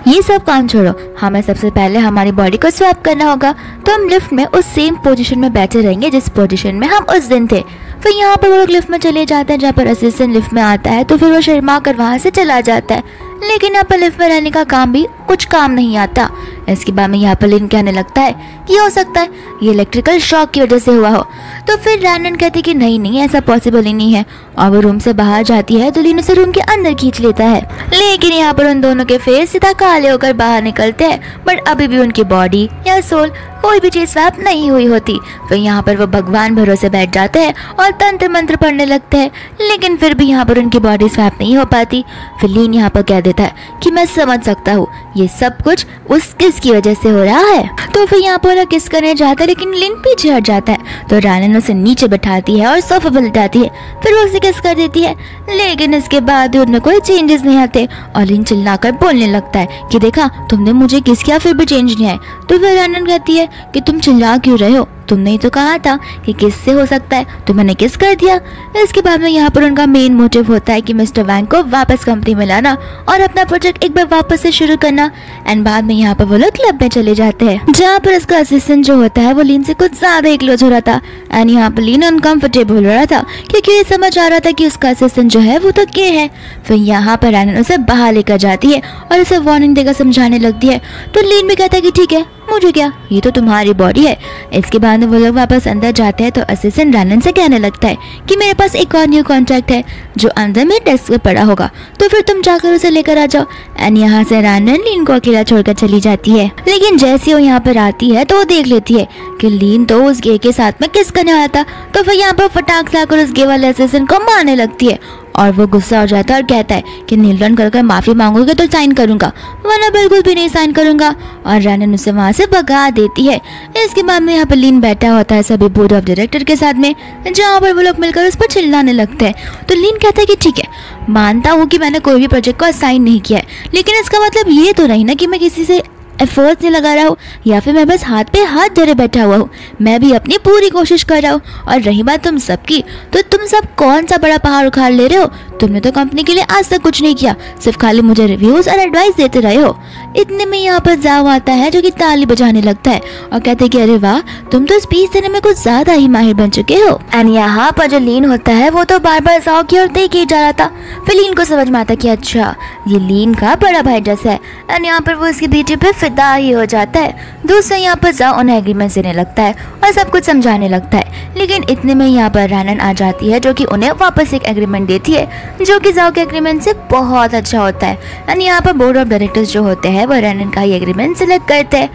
ये सब काम छोड़ो, हमें सबसे पहले हमारी बॉडी को स्वैप करना होगा। तो हम लिफ्ट में उस सेम पोजीशन में बैठे रहेंगे जिस पोजीशन में हम उस दिन थे। फिर यहाँ पर वो लोग लिफ्ट में चले जाते हैं, जहाँ पर असिस्टेंट लिफ्ट में आता है तो फिर वो शर्मा कर वहाँ से चला जाता है, लेकिन यहाँ पर लिफ्ट में रहने का काम भी कुछ काम नहीं आता। इसके बाद में यहाँ पर लीन कहने लगता है कि हो सकता है ये इलेक्ट्रिकल शॉक की वजह से हुआ हो। तो फिर रानन कहती कि नहीं नहीं, ऐसा पॉसिबल ही नहीं है और वो रूम से बाहर जाती है तो लीन उसे रूम के अंदर खींच लेता है, लेकिन यहाँ पर उन दोनों के फेस सीधा काले होकर बाहर निकलते हैं, बट अभी भी उनकी बॉडी या सोल कोई भी चीज स्वैप नहीं हुई होती। फिर यहाँ पर वो भगवान भरोसे बैठ जाते हैं और तंत्र मंत्र पढ़ने लगते हैं, लेकिन फिर भी यहाँ पर उनकी बॉडी स्वैप नहीं हो पाती। फिर लीन यहाँ पर कह देता है कि मैं समझ सकता हूँ ये सब कुछ उस किस की वजह से हो रहा है। तो फिर यहाँ पर किस करने जाता है, लेकिन लीन पीछे हट जाता है, तो रानन उसे नीचे बैठाती है और सोफा पर लिटाती है, फिर वो उसे किस कर देती है, लेकिन इसके बाद उनमें कोई चेंजेस नहीं आते और लीन चिल्लाकर बोलने लगता है कि देखा तुमने मुझे किस किया, फिर भी चेंज नहीं आए। तो फिर रानन कहती है कि तुम चिल्ला क्यों रहे हो, तुमने ही तो कहा था कि किस से हो सकता है, तो मैंने किस कर दिया। इसके बाद में यहाँ पर उनका मेन मोटिव होता है कि मिस्टर वैंग को वापस कंपनी में लाना और अपना प्रोजेक्ट एक बार वापस से शुरू करना। एंड बाद में यहाँ पर वो लोग क्लब में चले जाते हैं, जहाँ पर उसका असिस्टेंट जो होता है वो लीन से कुछ ज्यादा ही क्लोज हो रहा था। एंड यहाँ पर लीन अनकम्फर्टेबल हो रहा था क्योंकि ये समझ आ रहा था कि उसका असिस्टेंट जो है वो तो के है। फिर यहाँ पर रानन उसे बाहर लेकर जाती है और उसे वार्निंग देकर समझाने लगती है, तो लीन भी कहता है कि ठीक है, मुझे क्या, ये तो तुम्हारी बॉडी है। इसके बाद वो लोग वापस अंदर जाते हैं तो असिस्टेंट रानन से कहने लगता है कि मेरे पास एक और न्यू कॉन्ट्रैक्ट है जो अंदर में डेस्क पे पड़ा होगा, तो फिर तुम जाकर उसे लेकर आ जाओ। एंड यहाँ से रानन लीन को अकेला छोड़कर चली जाती है, लेकिन जैसे वो यहाँ पर आती है तो वो देख लेती है कि लीन तो उस गे के साथ में किस करने आया था। तो फिर यहाँ पर फटाक से आकर उस गे वाले असिस्टेंट को मारने लगती है और वो गुस्सा हो जाता है और कहता है कि नीलन कर कर माफ़ी मांगोगे तो साइन करूँगा, वरना बिल्कुल भी नहीं साइन करूँगा। और रानन उसे वहाँ से भगा देती है। इसके बाद में यहाँ पर लीन बैठा होता है सभी बोर्ड ऑफ डायरेक्टर के साथ में, जहाँ पर वो लोग मिलकर उस पर चिल्लाने लगते हैं। तो लीन कहता है कि ठीक है, मानता हूँ कि मैंने कोई भी प्रोजेक्ट को असाइन नहीं किया है, लेकिन इसका मतलब ये तो नहीं ना कि मैं किसी से एफर्ट्स नहीं लगा रहा हूँ या फिर मैं बस हाथ पे हाथ धरे बैठा हुआ हूँ, मैं भी अपनी पूरी कोशिश कर रहा हूँ। और रही बात तुम सबकी, तो तुम सब कौन सा बड़ा पहाड़ उखाड़ ले रहे हो, तुमने तो कंपनी के लिए आज तक कुछ नहीं किया, सिर्फ खाली मुझे रिव्यूज और एडवाइस देते रहे हो। इतने में यहाँ पर जाओ आता है जो कि ताली बजाने लगता है और कहते कि अरे वाह, तुम तो स्पीच देने में कुछ ज्यादा ही माहिर बन चुके हो। एंड यहाँ पर जो लीन होता है वो तो बार बार जाओ की ओर देख ही जा रहा था। फिर लीन को समझ में आता कि अच्छा ये लीन का बड़ा भाई जैसा है। एंड यहाँ पर वो इसके बेटे पे फिदा ही हो जाता है। दूसरा यहाँ पर जाओ उन्हें एग्रीमेंट देने लगता है और सब कुछ समझाने लगता है। लेकिन इतने में यहाँ पर रानन आ जाती है जो कि उन्हें वापस एक एग्रीमेंट देती है जो कि जाओ के एग्रीमेंट से बहुत अच्छा होता है। एंड यहाँ पर बोर्ड ऑफ डायरेक्टर्स जो होते हैं वो रानन का ही एग्रीमेंट सेलेक्ट करते हैं।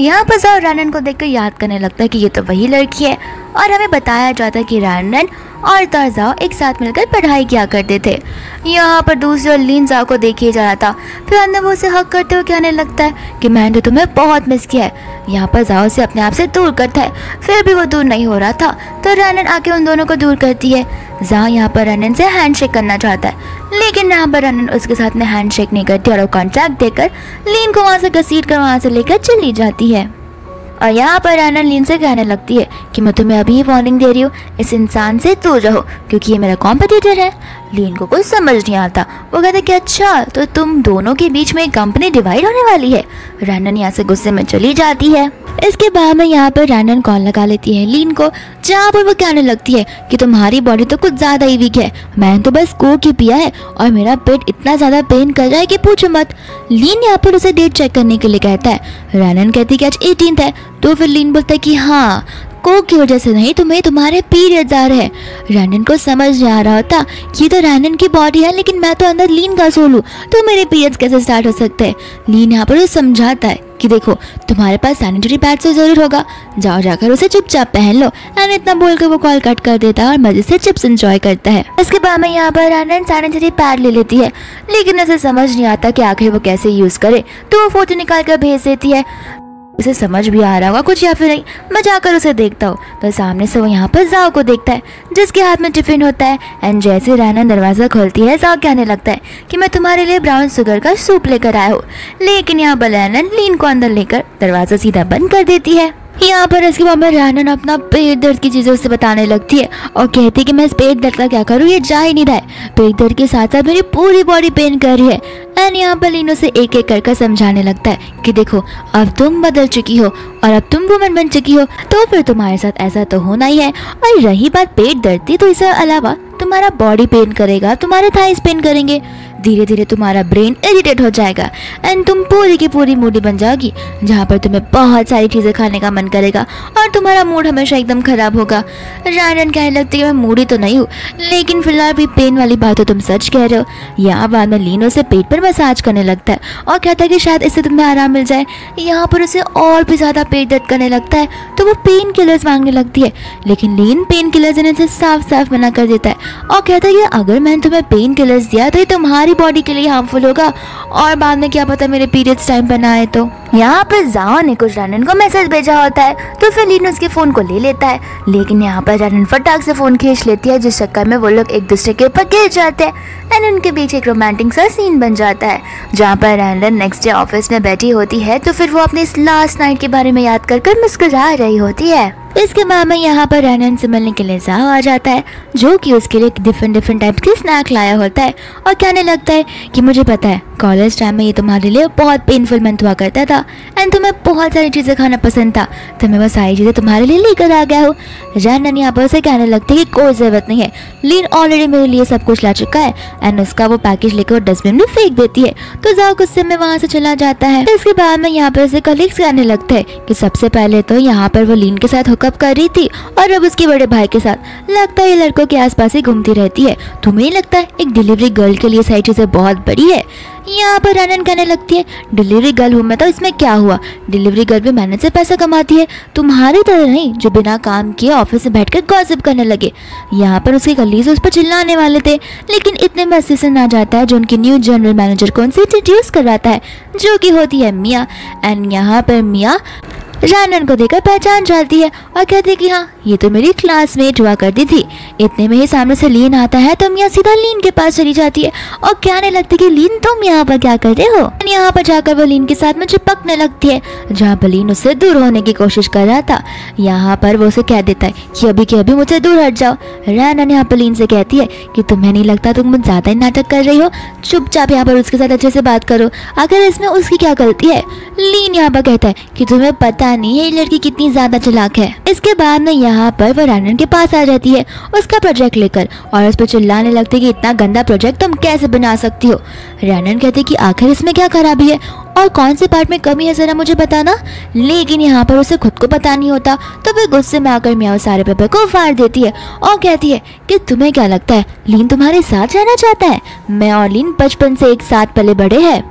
यहाँ पर जाओ रानन को देखकर याद करने लगता है कि ये तो वही लड़की है और हमें बताया जाता है कि रानन और तारजाओ एक साथ मिलकर पढ़ाई किया करते थे। यहाँ पर दूसरी और लीन जाओ को देखे जा रहा था। फिर अंदर वो उसे हक करते हुए कहने लगता है कि मैंने तो तुम्हें बहुत मिस किया है। यहाँ पर जाओ उसे अपने आप से दूर करता है, फिर भी वो दूर नहीं हो रहा था। तो रानन आके उन दोनों को दूर करती है। जाओ यहाँ पर रानन से हैंडशेक करना चाहता है, लेकिन यहाँ पर रानन उसके साथ में हैंडशेक नहीं करती और वो कॉन्ट्रैक्ट देकर लीन को वहाँ से घसीट कर वहाँ से लेकर चली जाती है। और यहाँ पर रानन लीन से कहने लगती है कि मैं तुम्हें अभी वार्निंग दे रही हूँ, इस इंसान से दूर रहो क्योंकि ये मेरा कॉम्पिटिटर है। लीन को कुछ समझ नहीं आता। वो कहते कि अच्छा तो तुम दोनों के बीच में कंपनी डिवाइड होने वाली है। रानन यहाँ से गुस्से में चली जाती है। इसके बाद में यहाँ पर रानन कॉल लगा लेती है लीन को, जहाँ पर वो कहने लगती है कि तुम्हारी बॉडी तो कुछ ज़्यादा ही वीक है, मैंने तो बस कोक ही पिया है और मेरा पेट इतना ज़्यादा पेन कर रहा है कि पूछो मत। लीन यहाँ पर उसे डेट चेक करने के लिए कहता है। रानन कहती है कि आज एटीनथ है। तो फिर लीन बोलता है कि हाँ, कोक की वजह से नहीं तुम्हें तुम्हारे पीरियड्स आ रहे हैं। रानन को समझ नहीं आ रहा होता कि ये तो रानन की बॉडी है लेकिन मैं तो अंदर लीन का सोल हूँ, तो मेरे पीरियड्स कैसे स्टार्ट हो सकते हैं। लीन यहाँ पर उसे समझाता है कि देखो तुम्हारे पास सैनिटरी पैड से जरूर होगा, जाओ जाकर उसे चुपचाप पहन लो। एंड इतना बोलकर वो कॉल कट कर देता है और मजे से चिप्स एंजॉय करता है। इसके बाद में यहाँ पर रानन सैनिटरी पैड ले लेती है, लेकिन उसे समझ नहीं आता कि आखिर वो कैसे यूज करे। तो वो फोटो निकाल कर भेज देती है। उसे समझ भी आ रहा होगा कुछ या फिर नहीं, मैं जाकर उसे देखता हूँ। तो सामने से वो यहाँ पर जाओ को देखता है जिसके हाथ में टिफिन होता है। एंड जैसे रानन दरवाज़ा खोलती है, जाओ कहने लगता है कि मैं तुम्हारे लिए ब्राउन शुगर का सूप लेकर आया हूँ। लेकिन यहाँ पर रानन लीन को अंदर लेकर दरवाज़ा सीधा बंद कर देती है। यहाँ पर इसके बाद में रानन अपना पेट दर्द की चीज़ें उससे बताने लगती है और कहती है कि मैं इस पेट दर्द का क्या करूँ, ये जा ही नहीं रहा है। पेट दर्द के साथ साथ मेरी पूरी बॉडी पेन कर रही है। एंड यहाँ पर लीन उसे एक एक करके समझाने लगता है कि देखो अब तुम बदल चुकी हो और अब तुम वुमन बन चुकी हो, तो फिर तुम्हारे साथ ऐसा तो होना ही है। और रही बात पेट दर्द की, तो इसके अलावा तुम्हारा बॉडी पेन करेगा, तुम्हारे थाइस पेन करेंगे, धीरे धीरे तुम्हारा ब्रेन इरिटेट हो जाएगा एंड तुम पूरी की पूरी मूडी बन जाओगी जहाँ पर तुम्हें बहुत सारी चीज़ें खाने का मन करेगा और तुम्हारा मूड हमेशा एकदम ख़राब होगा। रानन कहने लगती है मैं मूडी तो नहीं हूँ, लेकिन फिलहाल भी पेन वाली बात तो तुम सच कह रहे हो। यहाँ बाद में लीन उसे पेट पर मसाज करने लगता है और कहता है कि शायद इससे तुम्हें आराम मिल जाए। यहाँ पर उसे और भी ज़्यादा पेट दर्द करने लगता है, तो वो पेन किलर्स मांगने लगती है। लेकिन लीन पेन किलर्स देने से साफ साफ मना कर देता है और कहता है कि अगर मैंने तुम्हें पेन किलर्स दिया तो ये तुम्हारी बॉडी के लिए हार्मफुल होगा और बाद में क्या पता मेरे पीरियड्स टाइम पर ना आए। तो यहाँ पर जाओ ने कुछ रानन को मैसेज भेजा होता है, तो फिर लीन उसके फ़ोन को ले लेता है। लेकिन यहाँ पर रानन फटाक से फ़ोन खींच लेती है, जिस चक्कर में वो लोग एक दूसरे के ऊपर गिर जाते हैं। एंड उनके बीच एक रोमांटिक सा सीन बन जाता है जहाँ पर रानन नेक्स्ट डे ऑफिस में बैठी होती है। तो फिर वो अपनी इस लास्ट नाइट के बारे में याद कर कर मुस्कुरा रही होती है। इसके बाद में यहाँ पर रानन से मिलने के लिए जाओ आ जाता है जो कि उसके लिए डिफरेंट डिफरेंट टाइप के स्नैक लाया होता है और कहने लगता है कि मुझे पता है कॉलेज टाइम में ये तुम्हारे लिए बहुत पेनफुल मंथ हुआ करता था एंड तुम्हें बहुत सारी चीज़ें खाना पसंद था, तो मैं वो सारी चीज़ें तुम्हारे लिए लेकर आ गया हूँ। रानन यहाँ पर उसे कहने लगता है कि कोई ज़रूरत नहीं है, लीन ऑलरेडी मेरे लिए सब कुछ ला चुका है। एंड उसका वो पैकेज लेकर वो डस्टबिन में फेंक देती है। तो जाओ गुस्से में वहाँ से चला जाता है। इसके बाद में यहाँ पर उसे कलीग्स कहने लगते हैं कि सबसे पहले तो यहाँ पर वो लीन के साथ हुकअप कर रही थी और अब उसके बड़े भाई के साथ, लगता है ये लड़कों के आसपास ही घूमती रहती है। तुम्हें लगता है एक डिलीवरी गर्ल के लिए सारी चीज़ें बहुत बड़ी है। यहाँ पर रानन कहने लगती है डिलीवरी गर्ल हूँ मैं, तो इसमें क्या हुआ, डिलीवरी गर्ल भी मेहनत से पैसा कमाती है, तुम्हारी तरह नहीं जो बिना काम किए ऑफिस से बैठकर गॉसिप करने लगे। यहाँ पर उसके कलीग्स उस पर चिल्लाने वाले थे, लेकिन इतने में असिस्टेंट आ जाता है जो उनकी न्यू जनरल मैनेजर को उनसे इंट्रोड्यूस करवाता है जो कि होती है मियाँ। एंड यहाँ पर मियाँ जानवर को देखकर पहचान जाती है और कहती है कि हाँ ये तो मेरी क्लासमेट हुआ करती थी। इतने में ही सामने से लीन आता है तो मियां सीधा लीन के पास चली जाती है और कहने लगती कि लीन तुम यहाँ पर क्या कर रहे हो। यहाँ पर जाकर वो लीन के साथ में चिपकने लगती है जहाँ पर लीन उससे दूर होने की कोशिश कर रहा था। यहाँ पर वो उसे कह देता है कि अभी के अभी मुझसे दूर हट जाओ। रैनन यहाँ पर लीन से कहती है कि तुम्हें नहीं लगता तुम मुझ ज़्यादा ही नाटक कर रही हो, चुपचाप यहाँ पर उसके साथ अच्छे से बात करो, आखिर इसमें उसकी क्या गलती है। लीन यहाँ पर कहता है कि तुम्हें पता नहीं है ये लड़की कितनी ज्यादा चालाक है। इसके बाद में यहाँ पर वो रैनन के पास आ जाती है उसका प्रोजेक्ट लेकर और उस पर चिल्लाने लगती है कि इतना गंदा प्रोजेक्ट तुम कैसे बना सकती हो। रैनन कहती है कि आखिर इसमें क्या खराबी है और कौन से पार्ट में कमी है जरा मुझे बताना। लेकिन यहाँ पर उसे खुद को पता नहीं होता तो वह गुस्से में आकर मियाँ सारे पेपर को फाड़ देती है और कहती है कि तुम्हें क्या लगता है लीन तुम्हारे साथ रहना चाहता है। मैं और लीन बचपन से एक साथ पले बड़े हैं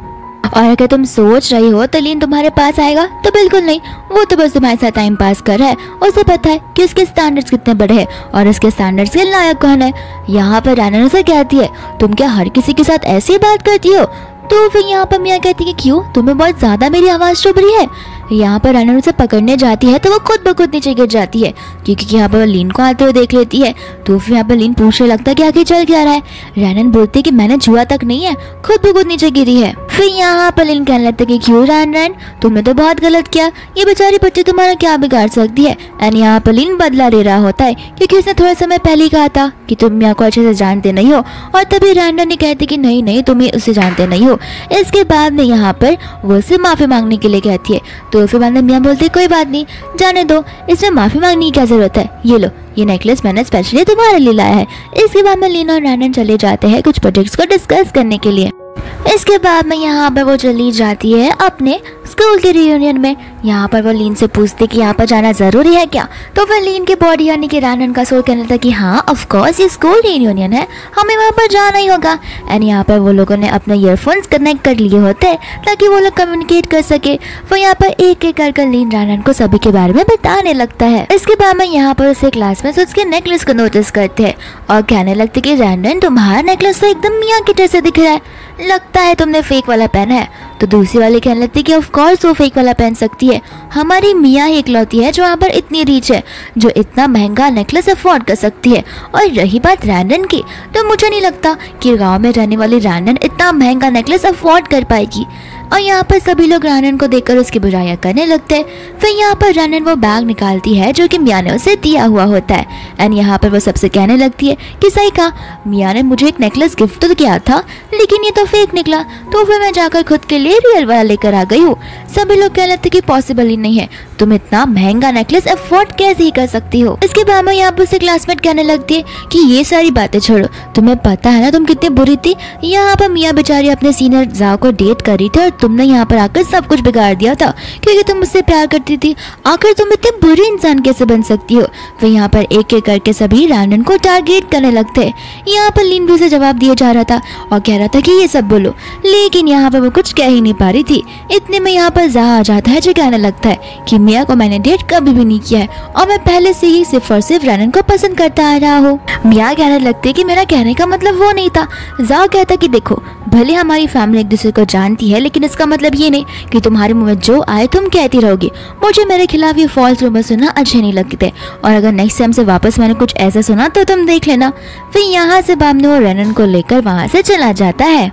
और अगर तुम सोच रही हो तो लीन तुम्हारे पास आएगा तो बिल्कुल नहीं, वो तो बस तुम्हारे साथ टाइम पास कर रहा है। उसे पता है कि उसके स्टैंडर्ड्स कितने बड़े हैं और उसके स्टैंडर्ड्स के लायक कौन है। यहाँ पर रैनन से कहती है तुम क्या हर किसी के साथ ऐसी बात करती हो। तो फिर यहाँ पर मियाँ कहती है कि क्यों तुम्हें बहुत ज़्यादा मेरी आवाज़ चुभ रही है। यहाँ पर रैनन उसे पकड़ने जाती है तो वो खुद ब खुद नीचे गिर जाती है क्योंकि यहाँ पर लीन को आते हुए देख लेती है। तो फिर यहाँ पर लीन पूछने लगता है कि आखिर चल क्या रहा है। रैनन बोलती है कि मैंने छुआ तक नहीं है, खुद ब खुद नीचे गिरी है। फिर यहाँ पर लीन कहने लगता है कि क्यों रैनन तुमने तो बहुत गलत किया, ये बेचारी बच्ची तुम्हारा क्या बिगाड़ सकती है। एंड यहाँ पर लीन बदला ले रहा होता है क्योंकि उसने थोड़ा समय पहले ही कहा था कि तुम यहाँ को अच्छे से जानते नहीं हो और तभी रैनन ने कहती कि नहीं नहीं तुम उसे जानते नहीं हो। इसके बाद में यहाँ पर वो उसे माफ़ी मांगने के लिए कहती है। तो फिर बाद में मियाँ बोलते कोई बात नहीं जाने दो, इसमें माफ़ी मांगने की क्या ज़रूरत है, ये लो ये नेकलेस मैंने स्पेशली तुम्हारे लिए लाया है। इसके बाद में लीन और रैनन चले जाते हैं कुछ प्रोजेक्ट्स को डिस्कस करने के लिए। इसके बाद में यहाँ पर वो चली जाती है अपने स्कूल के रियूनियन में। यहाँ पर वो लीन से पूछती कि यहाँ पर जाना ज़रूरी है क्या। तो फिर लीन के बॉडी यानी कि रैनन का सोल कहने था कि हाँ ऑफ कोर्स ये स्कूल रियूनियन है हमें वहाँ पर जाना ही होगा। एंड यहाँ पर वो लोगों ने अपने ईयरफोन्स कनेक्ट कर लिए होते हैं ताकि वो लोग कम्युनिकेट कर सके। वो यहाँ पर एक एक करके लीन रैनन को सभी के बारे में बताने लगता है। इसके बाद में यहाँ पर उसे क्लासमेट्स उसके नेकलेस को नोटिस करते हैं और कहने लगते कि रैनन तुम्हारा नेकलेस तो एकदम मियाँ की जैसे दिख रहा है, लगता है तुमने फेक वाला पहना है। तो दूसरी वाली कहने लगती है कि ऑफ कोर्स वो फेक वाला पहन सकती है, हमारी मियाँ ही इकलौती है जो यहाँ पर इतनी रीच है जो इतना महंगा नेकलेस अफोर्ड कर सकती है। और रही बात रैनन की, तो मुझे नहीं लगता कि गांव में रहने वाली रैनन इतना महंगा नेकलेस अफोर्ड कर पाएगी। और यहाँ पर सभी लोग रैनन को देखकर उसकी बुराइयाँ करने लगते हैं। फिर यहाँ पर रैनन वो बैग निकालती है जो कि मियाँ ने उसे दिया हुआ होता है। एंड यहाँ पर वो सबसे कहने लगती है कि सही कहा मियाँ ने मुझे एक नेकलेस गिफ्ट तो किया था लेकिन ये तो फेक निकला, तो फिर मैं जाकर खुद के लिए रियल वाला लेकर आ गई हूँ। सभी लोग कहने लगते कि पॉसिबल ही नहीं है, तुम इतना महंगा नेकलेस अफोर्ड कैसे ही कर सकती हो। इसके बाद में यहाँ पर उससे क्लासमेट कहने लगती है कि ये सारी बातें छोड़ो, तुम्हें पता है ना तुम कितनी बुरी थी। यहाँ पर मियाँ बेचारी अपने सीनियर जाओ को डेट कर रही थी और तुमने यहाँ पर आकर सब कुछ बिगाड़ दिया था क्योंकि तुम मुझसे प्यार करती थी, आखिर तुम इतने बुरे इंसान कैसे बन सकती हो। फिर यहाँ पर एक एक करके सभी रैनन को टारगेट करने लगते। यहाँ पर लीन भी उसे जवाब दिया जा रहा था और कह रहा था कि ये सब बोलो, लेकिन यहाँ पर वो कुछ कह ही नहीं पा रही थी। इतने में यहाँ पर जहा आ जाता है जो कहने लगता है कि मियाँ को मैंने डेट कभी भी नहीं किया है और मैं पहले से ही सिर्फ और सिर्फ रैनन को पसंद करता आ रहा हूँ। मियाँ कहने लगती है कि मेरा कहने का मतलब वो नहीं था। जहा कहता कि देखो भले हमारी फैमिली एक दूसरे को जानती है लेकिन इसका मतलब ये नहीं कि तुम्हारे मुंह में जो आए तुम कहती रहोगी। मुझे मेरे खिलाफ ये फॉल्स रूमर सुनना अच्छे नहीं लगते और अगर नेक्स्ट टाइम से वापस मैंने कुछ ऐसा सुना तो तुम देख लेना। फिर यहाँ से बाद वो रैनन को लेकर वहाँ से चला जाता है।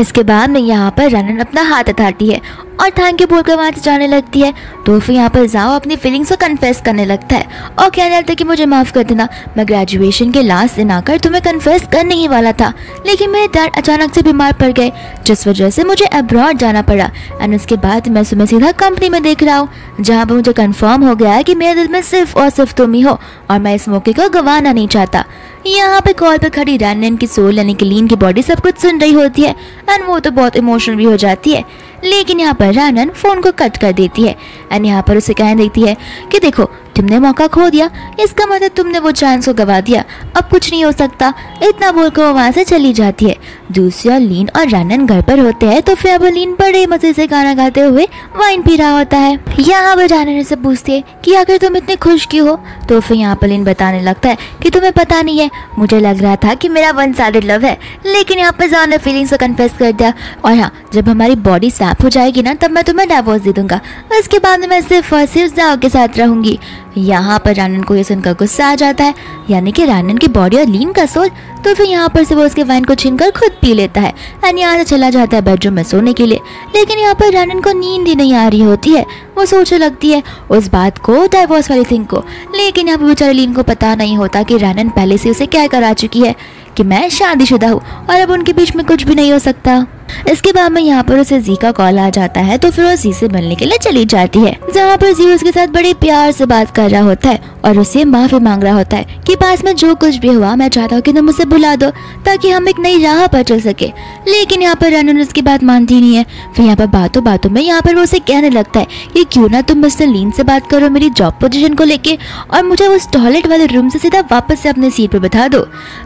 इसके बाद में यहाँ पर रैनन अपना हाथ उठाती है और थैंक के बोलकर वहाँ से जाने लगती है। तो फिर यहाँ पर जाओ अपनी फीलिंग्स को कन्फेस करने लगता है और कहने लगता है कि मुझे माफ़ कर देना, मैं ग्रेजुएशन के लास्ट दिन आकर तुम्हें कन्फेस करने ही वाला था लेकिन मेरे डैड अचानक से बीमार पड़ गए जिस वजह से मुझे अब्रॉड जाना पड़ा। एंड उसके बाद मैं तुम्हें सीधा कंपनी में देख रहा हूँ जहाँ पर मुझे कन्फर्म हो गया है कि मेरे दिल में सिर्फ और सिर्फ तुम ही हो और मैं इस मौके को गंवाना नहीं चाहता। यहाँ पे कॉल पे खड़ी रैनन की सोल यानी कि लीन की बॉडी सब कुछ सुन रही होती है एंड वो तो बहुत इमोशनल भी हो जाती है। लेकिन यहाँ पर रैनन फ़ोन को कट कर देती है एंड यहाँ पर उसे कहने देती है कि देखो तुमने मौका खो दिया, इसका मतलब तुमने वो चांस को गवा दिया, अब कुछ नहीं हो सकता। इतना बोलकर वो वहाँ से चली जाती है। दूसरा लीन और रनन घर पर होते हैं तो फिर अब लीन बड़े मजे से गाना गाते हुए वाइन पी रहा होता है। यहाँ पर रनन उनसे पूछती है कि आखिर तुम इतने खुश क्यों हो, तो फिर यहाँ पर लीन बताने लगता है कि तुम्हें पता नहीं है, मुझे लग रहा था कि मेरा वन साइडेड लव है, लेकिन यहाँ पर जाओ ने फीलिंग्स को कन्फेस कर दिया, और हाँ जब हमारी बॉडी साफ हो जाएगी ना तब मैं तुम्हें डाइवोर्स दे दूंगा, उसके बाद मैं सिर्फ और सिर्फ जाओ के साथ रहूंगी। यहाँ पर रनन को ये सुनकर गुस्सा आ जाता है, यानी कि रनन की बॉडी और लीन का सोल, तो फिर यहाँ पर से वो उसके वाइन को छीनकर खुद पी लेता है और यहाँ से चला जाता है बेडरूम में सोने के लिए। लेकिन यहाँ पर रनन को नींद ही नहीं आ रही होती है, वो सोचने लगती है उस बात को, डाइवोर्स वाली थिंग को। लेकिन यहाँ पर बेचारे लीन को पता नहीं होता कि रनन पहले से उसे क्या करा चुकी है कि मैं शादीशुदा हूँ और अब उनके बीच में कुछ भी नहीं हो सकता। इसके बाद में यहाँ पर उसे जी का कॉल आ जाता है, तो फिर वो जी से मिलने के लिए चली जाती है, जहाँ पर जी उसके साथ बड़े प्यार से बात कर रहा होता है और उससे माफी मांग रहा होता है कि पास में जो कुछ भी हुआ मैं चाहता हूँ कि तुम उसे भुला दो ताकि हम एक नई राह पर चल सके। लेकिन यहाँ पर रनन उसकी बात मानती नहीं है। फिर यहाँ पर बातों बातों में यहाँ पर वो उसे कहने लगता है कि क्यों ना तुम मुझसे लीन से बात करो मेरी जॉब पोजीशन को लेके और मुझे उस टॉयलेट वाले रूम से सीधा वापस से अपने सीट पर बिठा दो।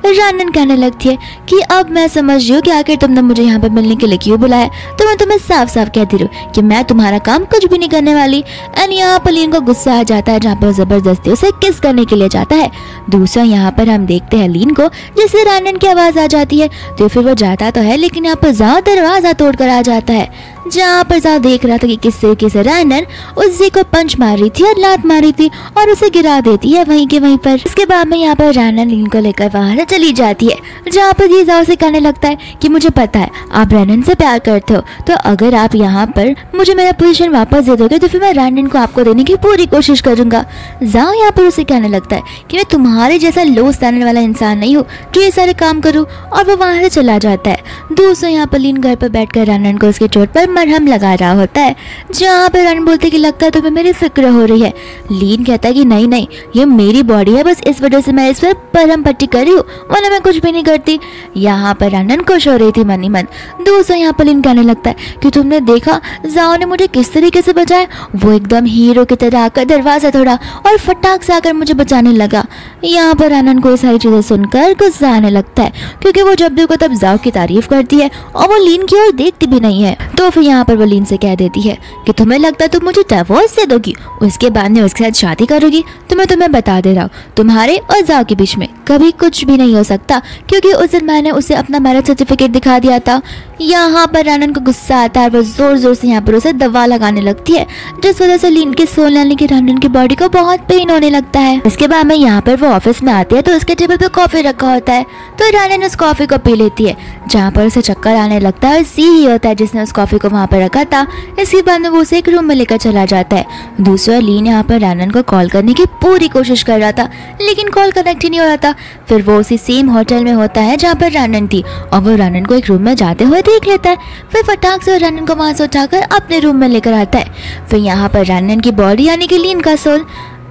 रनन कहने लगती है कि अब मैं समझ रही हूँ कि आखिर तुमने मुझे यहाँ पर मिलने के लिए क्यों बुलाया, तो मैं तुम्हें साफ साफ कहती रहूँ कि मैं तुम्हारा काम कुछ भी नहीं करने वाली। एंड यहाँ पर लीन को गुस्सा आ जाता है, जहाँ पर जबरदस्ती उसे किस करने के लिए जाता है। दूसरा यहाँ पर हम देखते हैं लीन को, जिससे रनन की आवाज आ जाती है, तो फिर वो जाता तो है लेकिन यहाँ पर जाओ दरवाजा तोड़कर आ जाता है, जहाँ पर जाओ देख रहा था कि किस तरीके से रनन उस जी को पंच मार रही थी और लात मारी थी और उसे गिरा देती है वहीं के वहीं पर। इसके बाद में यहाँ पर रनन लीन को लेकर वहाँ से चली जाती है, जहाँ पर ये जाओ से कहने लगता है कि मुझे पता है आप रनन से प्यार करते हो, तो अगर आप यहाँ पर मुझे मेरा पोजीशन वापस दे दोगे तो फिर मैं रनन को आपको देने की पूरी कोशिश करूंगा। जाओ यहाँ पर उसे कहने लगता है कि मैं तुम्हारे जैसा लो स्टैंडर्ड वाला इंसान नहीं हूँ जो ये सारे काम करूँ, और वो वहाँ से चला जाता है। दोस्तों यहाँ पर लीन घर पर बैठकर रनन को उसके चोट पर मरहम लगा रहा होता है, जहाँ पर रनन बोलते कि लगता है तुम्हें मेरी फिक्र हो रही है। लीन कहता है कि नहीं नहीं ये मेरी बॉडी है, बस इस वजह से मैं इस पर परम पट्टी कर रही हूँ, वरना मैं कुछ भी नहीं करती। यहाँ पर रनन खुश हो रही थी मन ही मन। दोस्तों यहाँ पर लीन कहने लगता है कि तुमने देखा जाओ ने मुझे किस तरीके से बचाया, वो एकदम हीरो की तरह आकर दरवाजा तोड़ा और फटाक से आकर मुझे बचाने लगा। यहाँ पर रनन को ये सारी चीज़ें सुनकर गुस्सा आने लगता है, क्योंकि वो जब देखो तब जाओ की तारीफ करती है और वो लीन की ओर देखती भी नहीं है। तो फिर यहाँ पर वो लीन से कह देती है कि तुम्हें लगता है तुम मुझे डिवोर्स दे दोगी, उसके बाद में उसके साथ शादी करोगी, तो मैं तुम्हें बता दे रहा हूँ तुम्हारे और जाओ के बीच में कभी कुछ भी नहीं हो सकता, क्योंकि उस दिन मैंने उसे अपना मैरिज सर्टिफिकेट दिखा दिया था। यहाँ पर रनन को गुस्सा आता है, वो जोर जोर से यहाँ पर उसे दवा लगाने लगती है, जिस वजह से लीन के सोल यानी कि रनन की बॉडी को बहुत पेन होने लगता है। इसके बाद में यहाँ पर वो ऑफिस में आती है, तो उसके टेबल पर कॉफी रखा होता है, तो रनन उस कॉफी को पी लेती है, जहाँ पर उसे चक्कर आने लगता है और सी ही होता है जिसने उस कॉफी को वहाँ पर रखा था। इसके बाद में वो उसे एक रूम में लेकर चला जाता है। दूसरा लीन यहाँ पर रनन को कॉल करने की पूरी कोशिश कर रहा था, लेकिन कॉल कनेक्ट ही नहीं हो रहा था। फिर वो उसी सेम होटल में होता है जहाँ पर रनन थी, और वो रनन को एक रूम में जाते हुए देख लेता है। फिर फटाक से रनन को वहाँ से उठाकर अपने रूम में लेकर आता है। फिर यहाँ पर रनन की बॉडी यानी कि लीन का सोल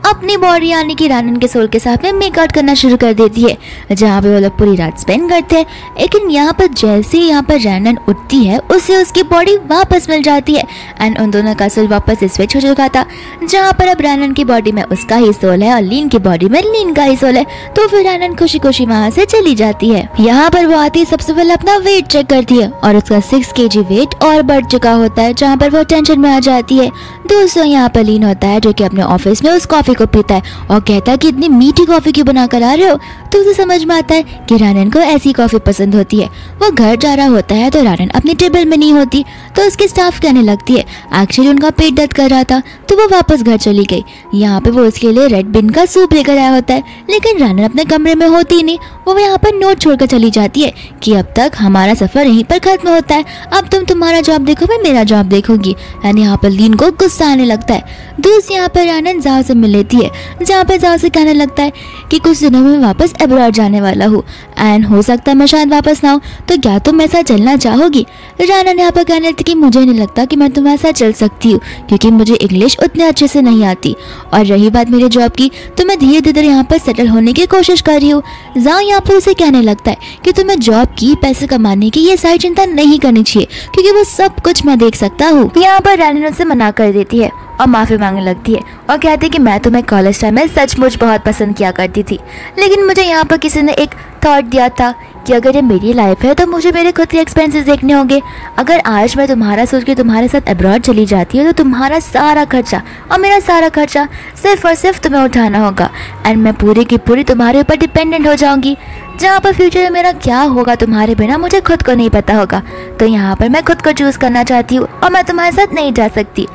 अपनी बॉडी यानी कि रनन के सोल के साथ में मेकआउट करना शुरू कर देती है, जहाँ पे वो लोग पूरी रात स्पेंड करते हैं। लेकिन यहाँ पर जैसे ही यहाँ पर रनन उठती है उसे उसकी बॉडी वापस मिल जाती है, एंड उन दोनों का सोल वापस स्विच हो चुका था, जहाँ पर अब रनन की बॉडी में उसका ही सोल है और लीन की बॉडी में लीन का ही सोल है। तो फिर रनन खुशी खुशी वहाँ से चली जाती है। यहाँ पर वो आती है, सबसे पहले अपना वेट चेक करती है और उसका सिक्स के जी वेट और बढ़ चुका होता है, जहाँ पर वो टेंशन में आ जाती है। दोस्तों यहाँ पर लीन होता है जो कि अपने ऑफिस में उस कॉफी को पीता है और कहता है कि इतनी मीठी कॉफी क्यों बनाकर आ रहे हो। तो उसे समझ में आता है कि रनन को ऐसी कॉफी पसंद होती है। वो घर जा रहा होता है तो रनन अपने टेबल में नहीं होती, तो उसके स्टाफ कहने लगती है एक्चुअली उनका पेट दर्द कर रहा था, तो वो वापस घर चली गई। यहाँ पे वो उसके लिए रेड बिन का सूप लेकर आया होता है, लेकिन रनन अपने कमरे में होती ही नहीं। वो यहाँ पर नोट छोड़कर चली जाती है कि अब तक हमारा सफर यहीं पर खत्म होता है, अब तुम तुम्हारा जॉब देखो मैं मेरा जॉब देखूंगी। एंड यहाँ पर लीन को गुस्सा आने लगता है। दोस्त यहाँ पर रनन जाओ से मिले है, जहाँ पर जाओ से कहने लगता है कि कुछ दिनों में वापस अब्रॉड जाने वाला हूँ एंड हो सकता है मैं शायद वापस ना हूँ, तो क्या तुम ऐसा चलना चाहोगी। रनन यहाँ पर कहने लगती कि मुझे नहीं लगता कि मैं तुम्हारे साथ चल सकती हूँ, क्योंकि मुझे इंग्लिश उतने अच्छे से नहीं आती, और रही बात मेरे जॉब की, तो मैं धीरे धीरे यहाँ पर सेटल होने की कोशिश कर रही हूँ। जाओ यहाँ पर उसे कहने लगता है कि तुम्हें जॉब की, पैसे कमाने की ये सारी चिंता नहीं करनी चाहिए, क्योंकि वो सब कुछ मैं देख सकता हूँ। यहाँ पर रनन उसे मना कर देती है और माफी मांगने लगती है और कहती है कि मैं मैं कॉलेज टाइम में सचमुच बहुत पसंद किया करती थी, लेकिन मुझे यहाँ पर किसी ने एक थॉट दिया था कि अगर ये मेरी लाइफ है तो मुझे मेरे खुद के एक्सपेंसेस देखने होंगे। अगर आज मैं तुम्हारा सोच के तुम्हारे साथ अब्रॉड चली जाती हूँ तो तुम्हारा सारा खर्चा और मेरा सारा खर्चा सिर्फ और सिर्फ तुम्हें उठाना होगा, एंड मैं पूरी की पूरी तुम्हारे ऊपर डिपेंडेंट हो जाऊँगी, जहाँ पर फ्यूचर में मेरा क्या होगा तुम्हारे बिना मुझे खुद को नहीं पता होगा। तो यहाँ पर मैं खुद को चूज़ करना चाहती हूँ और मैं तुम्हारे साथ नहीं जा सकती।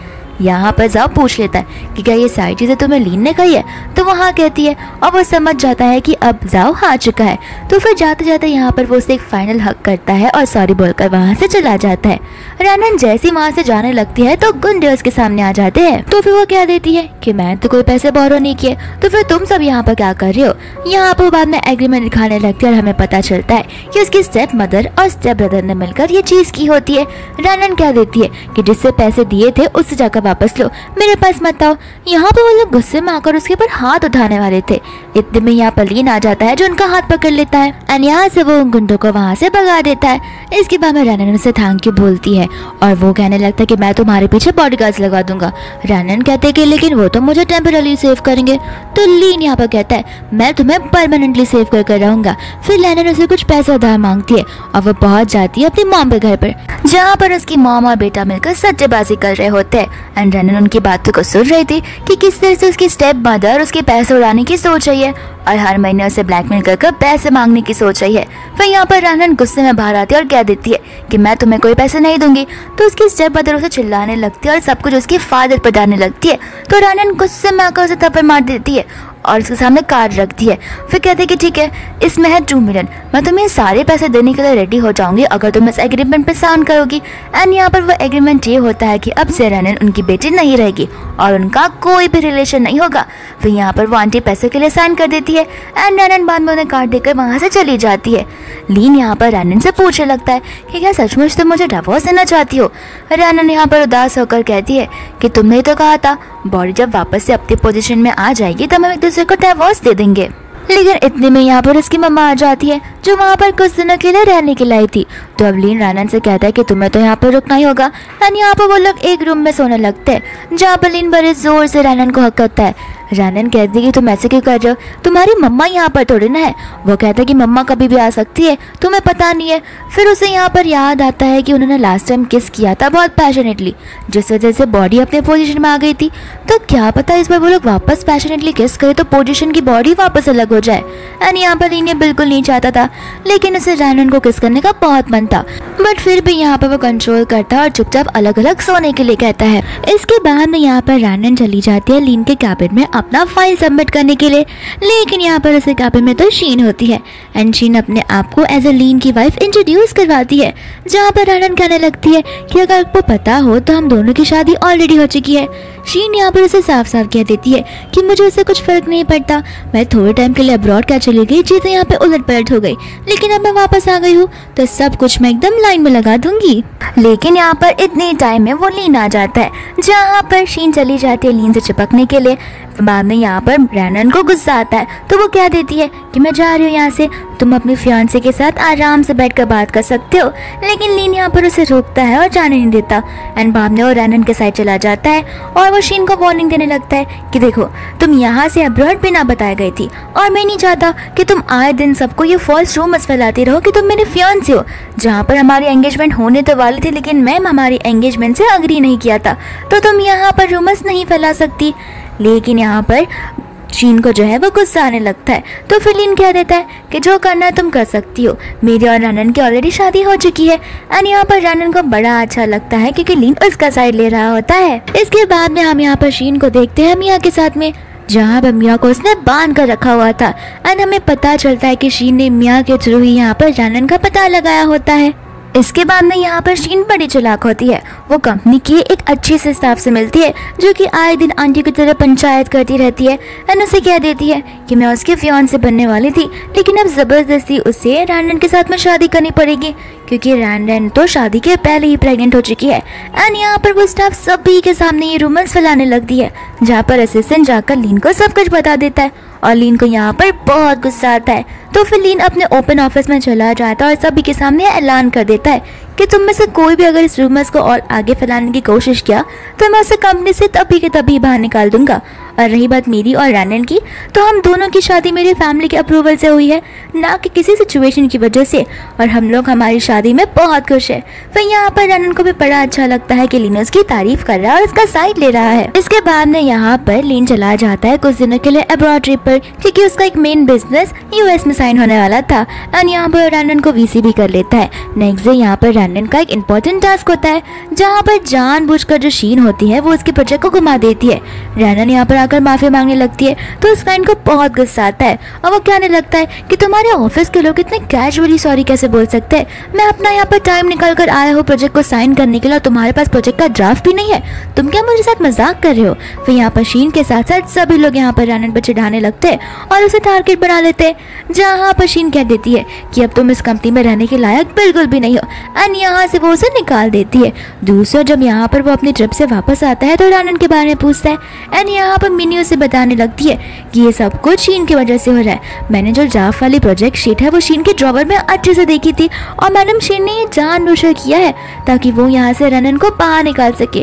यहाँ पर जाओ पूछ लेता है कि क्या ये सारी चीज़ें तुम्हें लीन ने कही है, तो वो हाँ कहती है और वो समझ जाता है कि अब जाओ हाँ चुका है। तो फिर जाते जाते यहाँ पर वो उसे एक फाइनल हक करता है और सॉरी बोलकर वहाँ से चला जाता है। रानन जैसी वहाँ से जाने लगती है तो गुंडे उसके सामने आ जाते हैं, तो फिर वो कह देती है कि मैं तो कोई पैसे बोरो नहीं किए, तो फिर तुम सब यहाँ पर क्या कर रहे हो। यहाँ पर बाद में एग्रीमेंट लिखाने लगती है और हमें पता चलता है कि उसकी स्टेप मदर और स्टेप ब्रदर ने मिलकर ये चीज़ की होती है। रानन कह देती है कि जिससे पैसे दिए थे उससे जाकर वापस लो, मेरे पास मत आओ। यहाँ पर वो लोग गुस्से में आकर उसके ऊपर हाथ उठाने वाले थे, इतने में यहाँ पर लीन आ जाता है जो उनका हाथ पकड़ लेता है और यहाँ से वो उन गुंडों को वहाँ से भगा देता है। इसके बाद में रानन से थैंक यू बोलती है और वो कहने लगता है कि मैं तुम्हारे पीछे बॉडीगार्ड्स लगा दूंगा। रानन कहते कि लेकिन वो तो मुझे टेम्पररी सेव करेंगे, तो लीन यहाँ पर कहता है मैं तुम्हें परमानेंटली सेव कर कर रहूंगा। फिर रानन उसे कुछ पैसा उधार मांगती है और वो पहुँच जाती है अपनी मॉम के घर पर, जहाँ पर उसकी मॉम और बेटा मिलकर सट्टेबाजी कर रहे होते हैं। एंड रानन उनकी बातों को सुन रही थी कि किस तरह से उसकी स्टेप मदर उसके पैसे उड़ाने की सोच रही है और हर महीने उसे ब्लैकमेल कर कर पैसे मांगने की सोच रही है। फिर यहाँ पर रानन गुस्से में बाहर आती है और कह देती है कि मैं तुम्हें कोई पैसे नहीं दूंगी, तो उसकी स्टेप मदर उसे चिल्लाने लगती है और सब कुछ उसके फादर पर डालने लगती है। तो रानन गुस्से में आकर उसे थप्पड़ मार देती है और उसके सामने कार्ड रखती है। फिर कहते कि ठीक है, इसमें है टू मिलियन, मैं तुम्हें सारे पैसे देने के लिए रेडी हो जाऊंगी अगर तुम इस एग्रीमेंट पर साइन करोगी। एंड यहाँ पर वो एग्रीमेंट ये होता है कि अब से रानन उनकी बेटी नहीं रहेगी और उनका कोई भी रिलेशन नहीं होगा। फिर यहाँ पर वो आंटी पैसों के लिए साइन कर देती है एंड रानन बाद में उन्हें कार्ड देकर वहाँ से चली जाती है। लीन यहाँ पर रानन से पूछने लगता है कि क्या सचमुच तुम मुझे डिवोर्स देना चाहती हो। रानन यहाँ पर उदास होकर कहती है कि तुमने तो कहा था बॉडी जब वापस से अपनी पोजीशन में आ जाएगी तब हम एक दूसरे को डिवोर्स दे देंगे। लेकिन इतने में यहाँ पर उसकी मम्मा आ जाती है जो वहाँ पर कुछ दिनों के लिए रहने के लिए आई थी। तो अब लीन रानन से कहता है कि तुम्हें तो यहाँ पर रुकना ही होगा। एंड यहाँ पर वो लोग एक रूम में सोने लगते हैं, जहाँ पर लीन बड़े जोर से रानन को हक करता है। रानन कहती है कि तुम ऐसे क्यों कर रहे हो, तुम्हारी मम्मा यहाँ पर थोड़ी ना है। वो कहता है कि मम्मा कभी भी आ सकती है, तुम्हें पता नहीं है। फिर उसे यहाँ पर याद आता है कि उन्होंने लास्ट टाइम किस किया था बहुत पैशनेटली, जिस वजह से बॉडी अपने पोजीशन में आ गई थी। तो क्या पता इस बार वो लोग वापस पैशनेटली किस करे तो पोजीशन की बॉडी वापस अलग हो जाए। एंड यहाँ पर लीन बिल्कुल नहीं चाहता था, लेकिन उसे रानन को किस करने का बहुत मन था, बट फिर भी यहाँ पर वो कंट्रोल करता है और चुपचाप अलग अलग सोने के लिए कहता है। इसके बाद में यहाँ पर रानन चली जाती है लीन के कैबिन में अपना फाइल सबमिट करने के लिए, लेकिन यहाँ पर उसे कैबिन में तो शीन होती है। एंड शीन अपने आप को एज ए लीन की वाइफ इंट्रोड्यूस करवाती है, जहाँ पर रानन कहने लगती है कि अगर आपको पता हो तो हम दोनों की शादी ऑलरेडी हो चुकी है। शीन यहाँ पर उसे साफ साफ कह देती है कि मुझे उससे कुछ फ़र्क नहीं पड़ता, मैं थोड़े टाइम के लिए अब्रॉड क्या चली गई, चीज़ें यहाँ पे उलट पलट हो गई, लेकिन अब मैं वापस आ गई हूँ तो सब कुछ मैं एकदम लाइन में लगा दूंगी। लेकिन यहाँ पर इतने टाइम में वो लीन आ जाता है, जहाँ पर शीन चली जाती है लीन से चिपकने के लिए। बाद में यहाँ पर रानन को गुस्सा आता है, तो वो कह देती है कि मैं जा रही हूँ यहाँ से, तुम अपने फियांसे के साथ आराम से बैठकर बात कर सकते हो। लेकिन लीन यहाँ पर उसे रोकता है और जाने नहीं देता। एंड बाद में वो रानन के साथ चला जाता है और वो शीन को वार्निंग देने लगता है कि देखो तुम यहाँ से अब्रॉड बिना बताए गई थी और मैं नहीं चाहता कि तुम आए दिन सबको ये फॉल्स रूमर्स फैलाते रहो कि तुम मेरे फियांसे हो, जहाँ पर हमारी एंगेजमेंट होने तो वाली थी लेकिन मैम हमारी एंगेजमेंट से अग्री नहीं किया था, तो तुम यहाँ पर रूमर्स नहीं फैला सकती। लेकिन यहाँ पर शीन को जो है वो गुस्सा आने लगता है, तो फिर लीन कह देता है कि जो करना है तुम कर सकती हो, मेरी और रानन की ऑलरेडी शादी हो चुकी है। एंड यहाँ पर रानन को बड़ा अच्छा लगता है क्योंकि लीन उसका साइड ले रहा होता है। इसके बाद में हम यहाँ पर शीन को देखते हैं मिया के साथ में, जहाँ पर मिया को उसने बांध कर रखा हुआ था। एंड हमें पता चलता है कि शीन ने मिया के थ्रू ही यहाँ पर रानन का पता लगाया होता है। इसके बाद में यहाँ पर शीन बड़ी चलाक होती है, वो कंपनी की एक अच्छे से स्टाफ से मिलती है जो कि आए दिन आंटी की तरह पंचायत करती रहती है। एंड उसे कह देती है कि मैं उसके फियांसे बनने वाली थी, लेकिन अब ज़बरदस्ती उसे रानन के साथ में शादी करनी पड़ेगी क्योंकि रानन तो शादी के पहले ही प्रेग्नेंट हो चुकी है। एंड यहाँ पर वो स्टाफ सभी के सामने ये रूमर्स फैलाने लगती है, जहाँ पर असिस्टेंट जाकर लीन को सब कुछ बता देता है और लीन को यहाँ पर बहुत गुस्सा आता है। तो फिर लीन अपने ओपन ऑफिस में चला जाता है और सभी के सामने ऐलान कर देता है कि तुम में से कोई भी अगर इस रूमर्स को और आगे फैलाने की कोशिश किया तो मैं उसे कंपनी से तभी के तभी बाहर निकाल दूंगा। और रही बात मेरी और रैनन की, तो हम दोनों की शादी मेरी फैमिली के अप्रूवल से हुई है, ना कि किसी सिचुएशन की वजह से, और हम लोग हमारी शादी में बहुत खुश है। फिर यहाँ पर रैनन को भी बड़ा अच्छा लगता है कि लीन उसकी तारीफ कर रहा है और उसका साइड ले रहा है। इसके बाद में यहाँ पर लीन चला जाता है कुछ दिनों के लिए अब्रॉड ट्रिप पर, क्योंकि उसका एक मेन बिजनेस यूएस में साइन होने वाला था। और यहाँ पर रैनन को वीसी भी कर लेता है। नेक्स्ट डे यहाँ पर रैनन का एक इम्पोर्टेंट टास्क होता है, जहाँ पर जानबूझकर जो शीन होती है वो उसके प्रोजेक्ट को घुमा देती है। रैनन यहाँ पर अगर माफी मांगने लगती है तो उस क्लाइंट को बहुत गुस्सा आता है और वो कहने लगता है कि तुम्हारे ऑफिस के लोग इतने कैजुअली सॉरी कैसे बोल सकते हैं। मैं अपना यहाँ पर टाइम निकाल कर आया हूँ प्रोजेक्ट को साइन करने के लिए, और तुम्हारे पास प्रोजेक्ट का ड्राफ्ट भी नहीं है, तुम क्या मेरे साथ मजाक कर रहे हो। फिर यहाँ पर शीन के साथ साथ सभी लोग यहाँ पर रैनन पर चिढ़ाने लगते हैं और उसे टारगेट बना लेते हैं, जहाँ पर शीन कह देती है कि अब तुम इस कंपनी में रहने के लायक बिल्कुल भी नहीं हो, एंड यहाँ से वो उसे निकाल देती है। दूसरा, जब यहाँ पर वो अपनी ट्रिप से वापस आता है तो रैनन के बारे में पूछता है, एंड यहाँ पर मिनी उसे बताने लगती है कि ये सब कुछ शीन की वजह से हो रहा है। मैंने जो ड्राफ्ट वाली प्रोजेक्ट शीट है वो शीन के ड्रॉवर में अच्छे से देखी थी, और मैडम शीन ने ये जानबूझकर किया है ताकि वो यहाँ से रैनन को बाहर निकाल सके।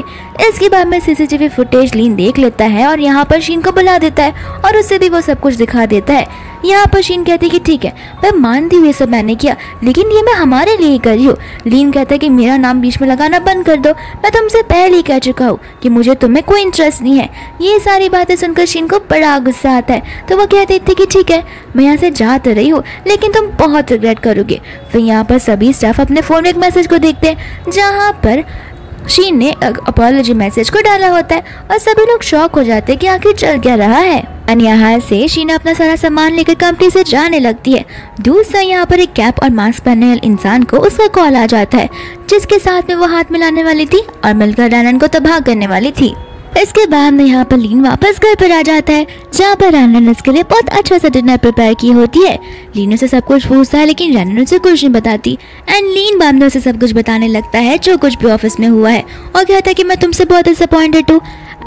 इसके बाद में सीसीटीवी फुटेज लीन देख लेता है और यहाँ पर शीन को बुला देता है और उससे भी वो सब कुछ दिखा देता है। यहाँ पर शीन कहती है कि ठीक है, मैं मानती हूँ ये सब मैंने किया, लेकिन ये मैं हमारे लिए ही कर रही हूँ। लीन कहता है कि मेरा नाम बीच में लगाना बंद कर दो, मैं तुमसे पहले ही कह चुका हूँ कि मुझे तुम्हें कोई इंटरेस्ट नहीं है। ये सारी बातें सुनकर शीन को बड़ा गुस्सा आता है, तो वो कह देती है कि ठीक है, मैं यहाँ से जा तो रही हूँ, लेकिन तुम बहुत रिग्रेट करोगे। फिर यहाँ पर सभी स्टाफ अपने फ़ोन में एक मैसेज को देखते हैं, जहाँ पर शीन ने अपॉलॉजी मैसेज को डाला होता है, और सभी लोग शॉक हो जाते हैं कि आखिर चल क्या रहा है। और यहाँ से शीना अपना सारा सामान लेकर कंपनी से जाने लगती है। दूसरा, यहाँ पर एक कैप और मास्क पहने वाले इंसान को उसका कॉल आ जाता है, जिसके साथ में वो हाथ मिलाने वाली थी और मिलकर रैनन को तबाह करने वाली थी। इसके बाद में यहाँ पर लीन वापस घर पर आ जाता है, जहाँ पर रैनन उसके लिए बहुत अच्छा सा डिनर प्रिपेयर की होती है। लीन से सब कुछ पूछता है, लेकिन रैनन उसे कुछ नहीं बताती, एंड लीन बाद में उसे सब कुछ बताने लगता है जो कुछ भी ऑफिस में हुआ है, और कहता है कि मैं तुमसे बहुत डिसअपॉइंटेड हूँ।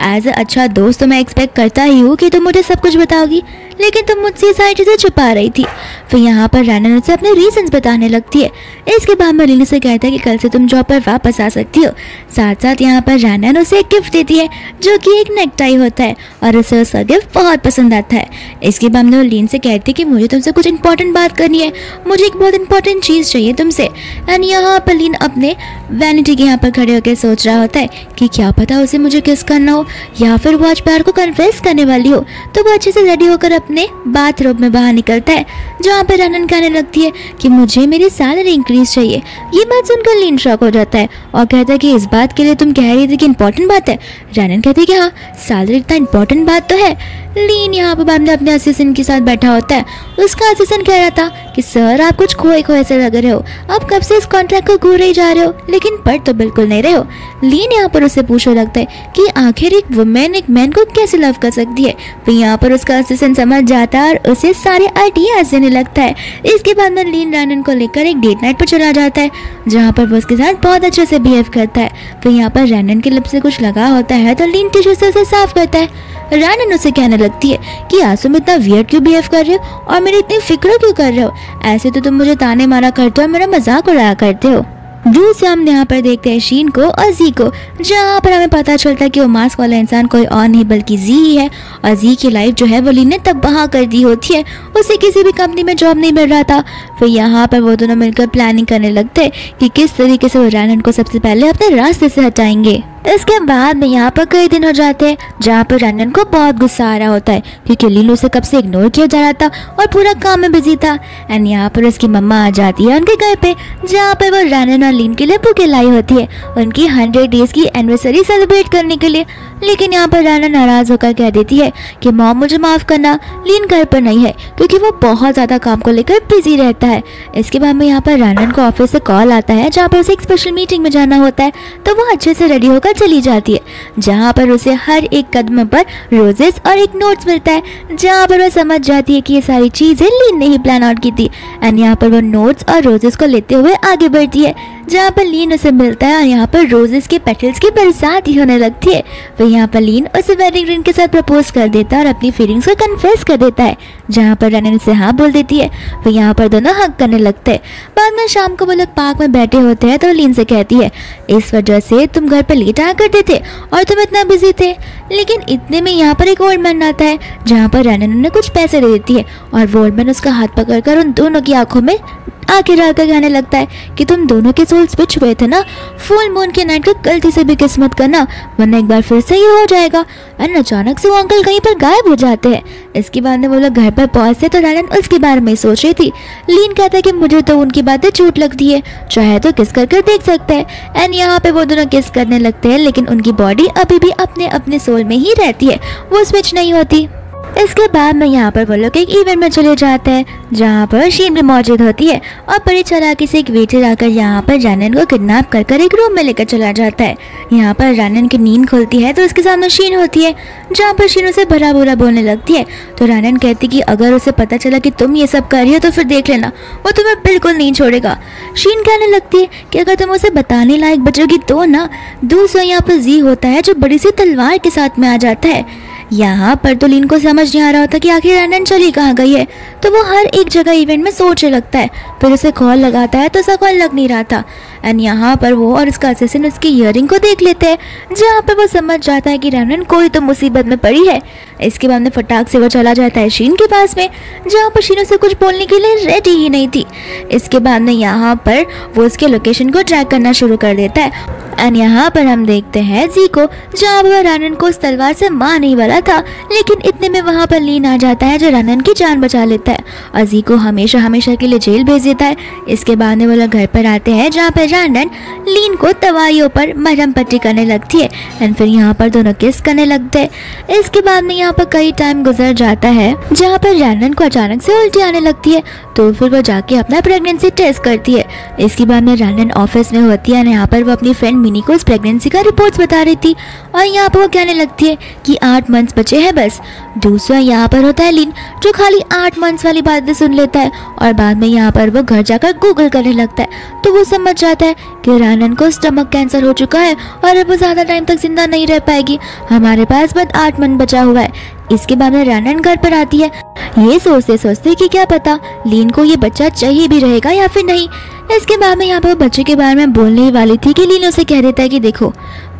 एज अ अच्छा दोस्त तो मैं एक्सपेक्ट करता ही हूँ कि तुम मुझे सब कुछ बताओगी, लेकिन तुम मुझसे ये सारी चीज़ें छुपा रही थी। फिर यहाँ पर रैनन उसे अपने रीजंस बताने लगती है। इसके बाद में लीन से कहता है कि कल से तुम जॉब पर वापस आ सकती हो। साथ साथ यहाँ पर रैनन उसे एक गिफ्ट देती है जो कि एक नेकटाई होता है, और उसे उसका गिफ्ट बहुत पसंद आता है। इसके बाद में लीन से कहती है कि मुझे तुमसे कुछ इंपॉर्टेंट बात करनी है, मुझे एक बहुत इंपॉर्टेंट चीज़ चाहिए तुमसे। एंड यहाँ पर लीन अपने वैनिटी के यहाँ पर खड़े होकर सोच रहा होता है कि क्या पता उसे मुझे किस करना हो, या फिर वो आज प्यार को कन्फेस करने वाली हो। तो वो अच्छे से रेडी होकर अपने बाथरूम में बाहर निकलता है, जहाँ पर रैनन कहने लगती है कि मुझे मेरी सैलरी इंक्रीज चाहिए। ये बात सुनकर लीन शॉक हो जाता है और कहता है कि इस बात के लिए तुम कह रही थी कि इंपॉर्टेंट बात है। रैनन कहती है कि हाँ, सैलरी इतना इंपॉर्टेंट बात तो है। लीन यहाँ पर बाद में अपने असिस्टेंट के साथ बैठा होता है। उसका असिस्टेंट कह रहा था कि सर, आप कुछ खोए खोए से लग रहे हो, आप कब से इस कॉन्ट्रैक्ट को घूर ही जा रहे हो, लेकिन पढ़ तो बिल्कुल नहीं रहे हो। लीन यहाँ पर उसे पूछने लगता है कि आखिर एक वुमेन एक मैन को कैसे लव कर सकती है। फिर यहाँ पर उसका असिस्टेंट समझ जाता है और उसे सारे आइडियाज देने लगता है। इसके बाद में लीन रैनन को लेकर एक डेट नाइट पर चला जाता है, जहाँ पर वो उसके साथ बहुत अच्छे से बिहेव करता है। फिर यहाँ पर रैनन के लिप्स से कुछ लगा होता है तो लीन टिश्यू से उसे साफ करता है। रैनन उसे कहने लगती है कि आंसू में इतना वियर्ड क्यों बिहेव कर रहे हो और मेरी इतनी फिक्र क्यों कर रहे हो, ऐसे तो तुम मुझे ताने मारा करते हो और मेरा मजाक उड़ाया करते हो। दूसरा, हम यहाँ पर देखते हैं शीन को और जी को, जहाँ पर हमें पता चलता है कि वो मास्क वाला इंसान कोई और नहीं बल्कि जी ही है, और जी की लाइफ जो है वो लीन ने तबाह कर दी होती है। उसे किसी भी कंपनी में जॉब नहीं मिल रहा था। फिर यहाँ पर वो दोनों मिलकर प्लानिंग करने लगते हैं कि किस तरीके से वो रैनन को सबसे पहले अपने रास्ते से हटाएंगे। इसके बाद में यहाँ पर कई दिन हो जाते हैं, जहाँ पर रैनन को बहुत गुस्सा आ रहा होता है क्योंकि लीन उसे कब से इग्नोर किया जा रहा था और पूरा काम में बिजी था। एंड यहाँ पर उसकी मम्मा आ जाती है उनके घर पे, जहाँ पर वो रैनन और लीन के लिए बुके लाई होती है उनकी हंड्रेड डेज की एनिवर्सरी सेलिब्रेट करने के लिए। लेकिन यहाँ पर रैनन नाराज़ होकर कह देती है कि मॉम, मुझे माफ़ करना, लीन घर पर नहीं है क्योंकि वो बहुत ज़्यादा काम को लेकर बिजी रहता है। इसके बाद में यहाँ पर रैनन को ऑफिस से कॉल आता है, जहाँ पर उसे एक स्पेशल मीटिंग में जाना होता है, तो वो अच्छे से रेडी होकर चली जाती है, जहाँ पर उसे हर एक कदम पर रोजेस और एक नोट्स मिलता है, जहाँ पर वह समझ जाती है कि ये सारी चीज़ें लीन ने ही प्लान आउट की थी। एंड यहाँ पर वो नोट्स और रोजेस को लेते हुए आगे बढ़ती है, जहाँ पर लीन उसे मिलता है और यहाँ पर रोजेस के पेटल्स की बरसात ही होने लगती है। वही यहाँ पर लीन उसे वेडिंग रिंग के साथ प्रपोज कर देता है और अपनी फीलिंग्स को कन्फेस कर देता है। जहाँ पर रनन उसे हाँ बोल देती है, वही यहाँ पर दोनों हक करने लगते हैं। बाद में शाम को वो लोग पार्क में बैठे होते हैं तो लीन से कहती है, इस वजह से तुम घर पर लेट आया करते थे और तुम इतना बिजी थे। लेकिन इतने में यहाँ पर एक ओल्ड मैन आता है, जहाँ पर रनन उन्हें कुछ पैसे दे देती है और वो ओल्ड मैन उसका हाथ पकड़कर उन दोनों की आंखों में आगे डालकर गाने लगता है कि तुम दोनों के सोल्स पे छुपे थे ना, फुल मून के नाइट को गलती से भी किस्मत करना वरना एक बार फिर से ये हो जाएगा। और अचानक से वो अंकल कहीं पर गायब हो जाते हैं। इसके बाद में वो लोग घर पर पहुंचते तो रनन उसके बारे में सोच रही थी। लीन कहता है कि मुझे तो उनकी बातें झूठ लगती है, चाहे तो किस कर कर देख सकते हैं। एंड यहाँ पे वो दोनों किस करने लगते हैं, लेकिन उनकी बॉडी अभी भी अपने अपने सोल में ही रहती है, वो स्विच नहीं होती। इसके बाद में यहाँ पर वो लोग एक इवेंट में चले जाते हैं जहाँ पर शीम मौजूद होती है और बड़ी चालाकी से एक वेटर आकर यहाँ पर रनन को किडनैप कर कर एक रूम में लेकर चला जाता है। यहाँ पर रनन की नींद खुलती है तो उसके सामने शीन होती है, जहाँ पर शीन उसे भरा बुरा बोलने लगती है। तो रनन कहती कि अगर उसे पता चला कि तुम ये सब कर रही हो तो फिर देख लेना, वो तुम्हें बिल्कुल नहीं छोड़ेगा। शीन कहने लगती है कि अगर तुम उसे बताने लायक बचोगी तो ना। दूसरा यहाँ पर जी होता है जो बड़ी सी तलवार के साथ में आ जाता है। यहाँ पर तो लीन को समझ नहीं आ रहा होता कि आखिर रनन चली कहाँ गई है, तो वो हर एक जगह इवेंट में सोचने लगता है। फिर उसे कॉल लगाता है तो उसका कॉल लग नहीं रहा था। एंड यहाँ पर वो और उसका असिस्टेंट उसकी इयररिंग को देख लेते हैं, जहाँ पर वो समझ जाता है कि रनन कोई तो मुसीबत में पड़ी है। इसके बाद में फटाक से वो चला जाता है शीन के पास में, जहाँ पर शीन उसे कुछ बोलने के लिए रेडी ही नहीं थी। इसके बाद में यहाँ पर वो उसके लोकेशन को ट्रैक करना शुरू कर देता है। एंड यहाँ पर हम देखते हैं जी को, जहाँ पर रनन को उस तलवार से मारने वाला था, लेकिन इतने में वहाँ पर लीन आ जाता है जो रनन की जान बचा लेता है और जी को हमेशा हमेशा के लिए जेल भेज देता है। इसके बाद में वो लोग घर पर आते हैं, जहाँ पर रनन लीन को दवाइयों पर मरहम पट्टी करने लगती है। एंड फिर यहाँ पर दोनों किस करने लगते हैं। इसके बाद में यहाँ पर कई टाइम गुजर जाता है, जहाँ पर रनन को अचानक से उल्टी आने लगती है, तो फिर वो जाके अपना प्रेगनेंसी टेस्ट करती है। इसके बाद में रनन ऑफिस में होती है, यहाँ पर वो अपनी फ्रेंड मिनी को इस प्रेगनेंसी का रिपोर्ट्स बता रही थी और यहाँ पर वो कहने लगती है कि आठ मंथ्स बचे हैं बस। दूसरा यहाँ पर होता है लीन, जो खाली आठ मंथ्स वाली बातें सुन लेता है और बाद में यहाँ पर वो घर जाकर गूगल करने लगता है। तो वो समझ जाता है कि रनन को स्टमक कैंसर हो चुका है और अब वो ज़्यादा टाइम तक जिंदा नहीं रह पाएगी, हमारे पास बस आठ मंथ बचा हुआ है। इसके बाद में रनन घर पर आती है, ये सोचते सोचते कि क्या पता लीन को ये बच्चा चाहिए भी रहेगा या फिर नहीं। इसके बाद में यहाँ पर बच्चे के बारे में बोलने ही वाली थी कि लीन उसे कह देता है कि देखो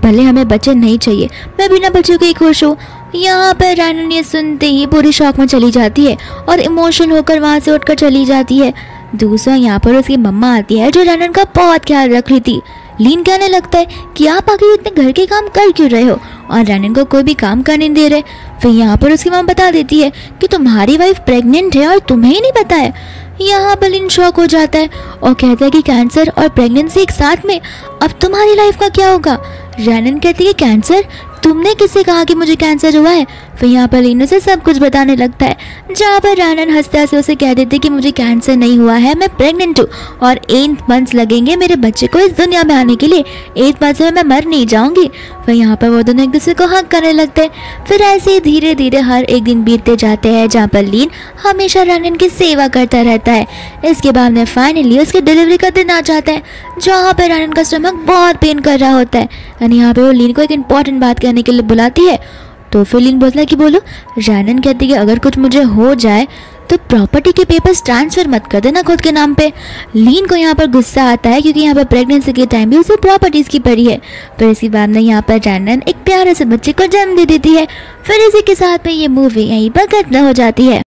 भले हमें बच्चे नहीं चाहिए, मैं बिना बच्चे के ही खुश हूँ। यहाँ पर रनन ये सुनते ही पूरी शौक में चली जाती है और इमोशनल होकर वहाँ से उठकर चली जाती है। दूसरा यहाँ पर उसकी मम्मा आती है, जो रनन का बहुत ख्याल रख रही थी। लीन कहने लगता है कि आप आखिर इतने घर के काम कर क्यों रहे हो और रनन को कोई भी काम करने दे रहे। फिर यहाँ पर उसकी माँ बता देती है कि तुम्हारी वाइफ प्रेग्नेंट है और तुम्हें ही नहीं पता है। यहाँ पर लीन शॉक हो जाता है और कहता है कि कैंसर और प्रेगनेंसी एक साथ में, अब तुम्हारी लाइफ का क्या होगा। रनन कहती है कि कैंसर, तुमने किससे कहा कि मुझे कैंसर हुआ है। फिर यहाँ पर लीन उसे सब कुछ बताने लगता है, जहाँ पर रनन हंसते हंसते उसे कह देती है कि मुझे कैंसर नहीं हुआ है, मैं प्रेग्नेंट हूँ और एट मंथ्स लगेंगे मेरे बच्चे को इस दुनिया में आने के लिए, एट मंथ्स में मैं मर नहीं जाऊँगी। फिर यहाँ पर वो दोनों एक दूसरे को हक करने लगते हैं। फिर ऐसे ही धीरे धीरे हर एक दिन बीतते जाते हैं, जहाँ पर लीन हमेशा रनन की सेवा करता रहता है। इसके बाद में फाइनली उसकी डिलीवरी का दिन आ जाता है, जहाँ पर रनन का स्टमक बहुत पेन कर रहा होता है। और यहाँ पर वो लीन को एक इम्पॉर्टेंट बात कहने के लिए बुलाती है, तो फिर लीन बोलता है कि बोलो। रनन कहती है कि अगर कुछ मुझे हो जाए तो प्रॉपर्टी के पेपर्स ट्रांसफ़र मत कर देना खुद के नाम पे। लीन को यहाँ पर गुस्सा आता है क्योंकि यहाँ पर प्रेगनेंसी के टाइम भी उसे प्रॉपर्टीज़ की पड़ी है। फिर इसके बाद में यहाँ पर रनन एक प्यारे से बच्चे को जन्म दे देती है। फिर इसी के साथ में ये मूवी यहीं पर खत्म हो जाती है।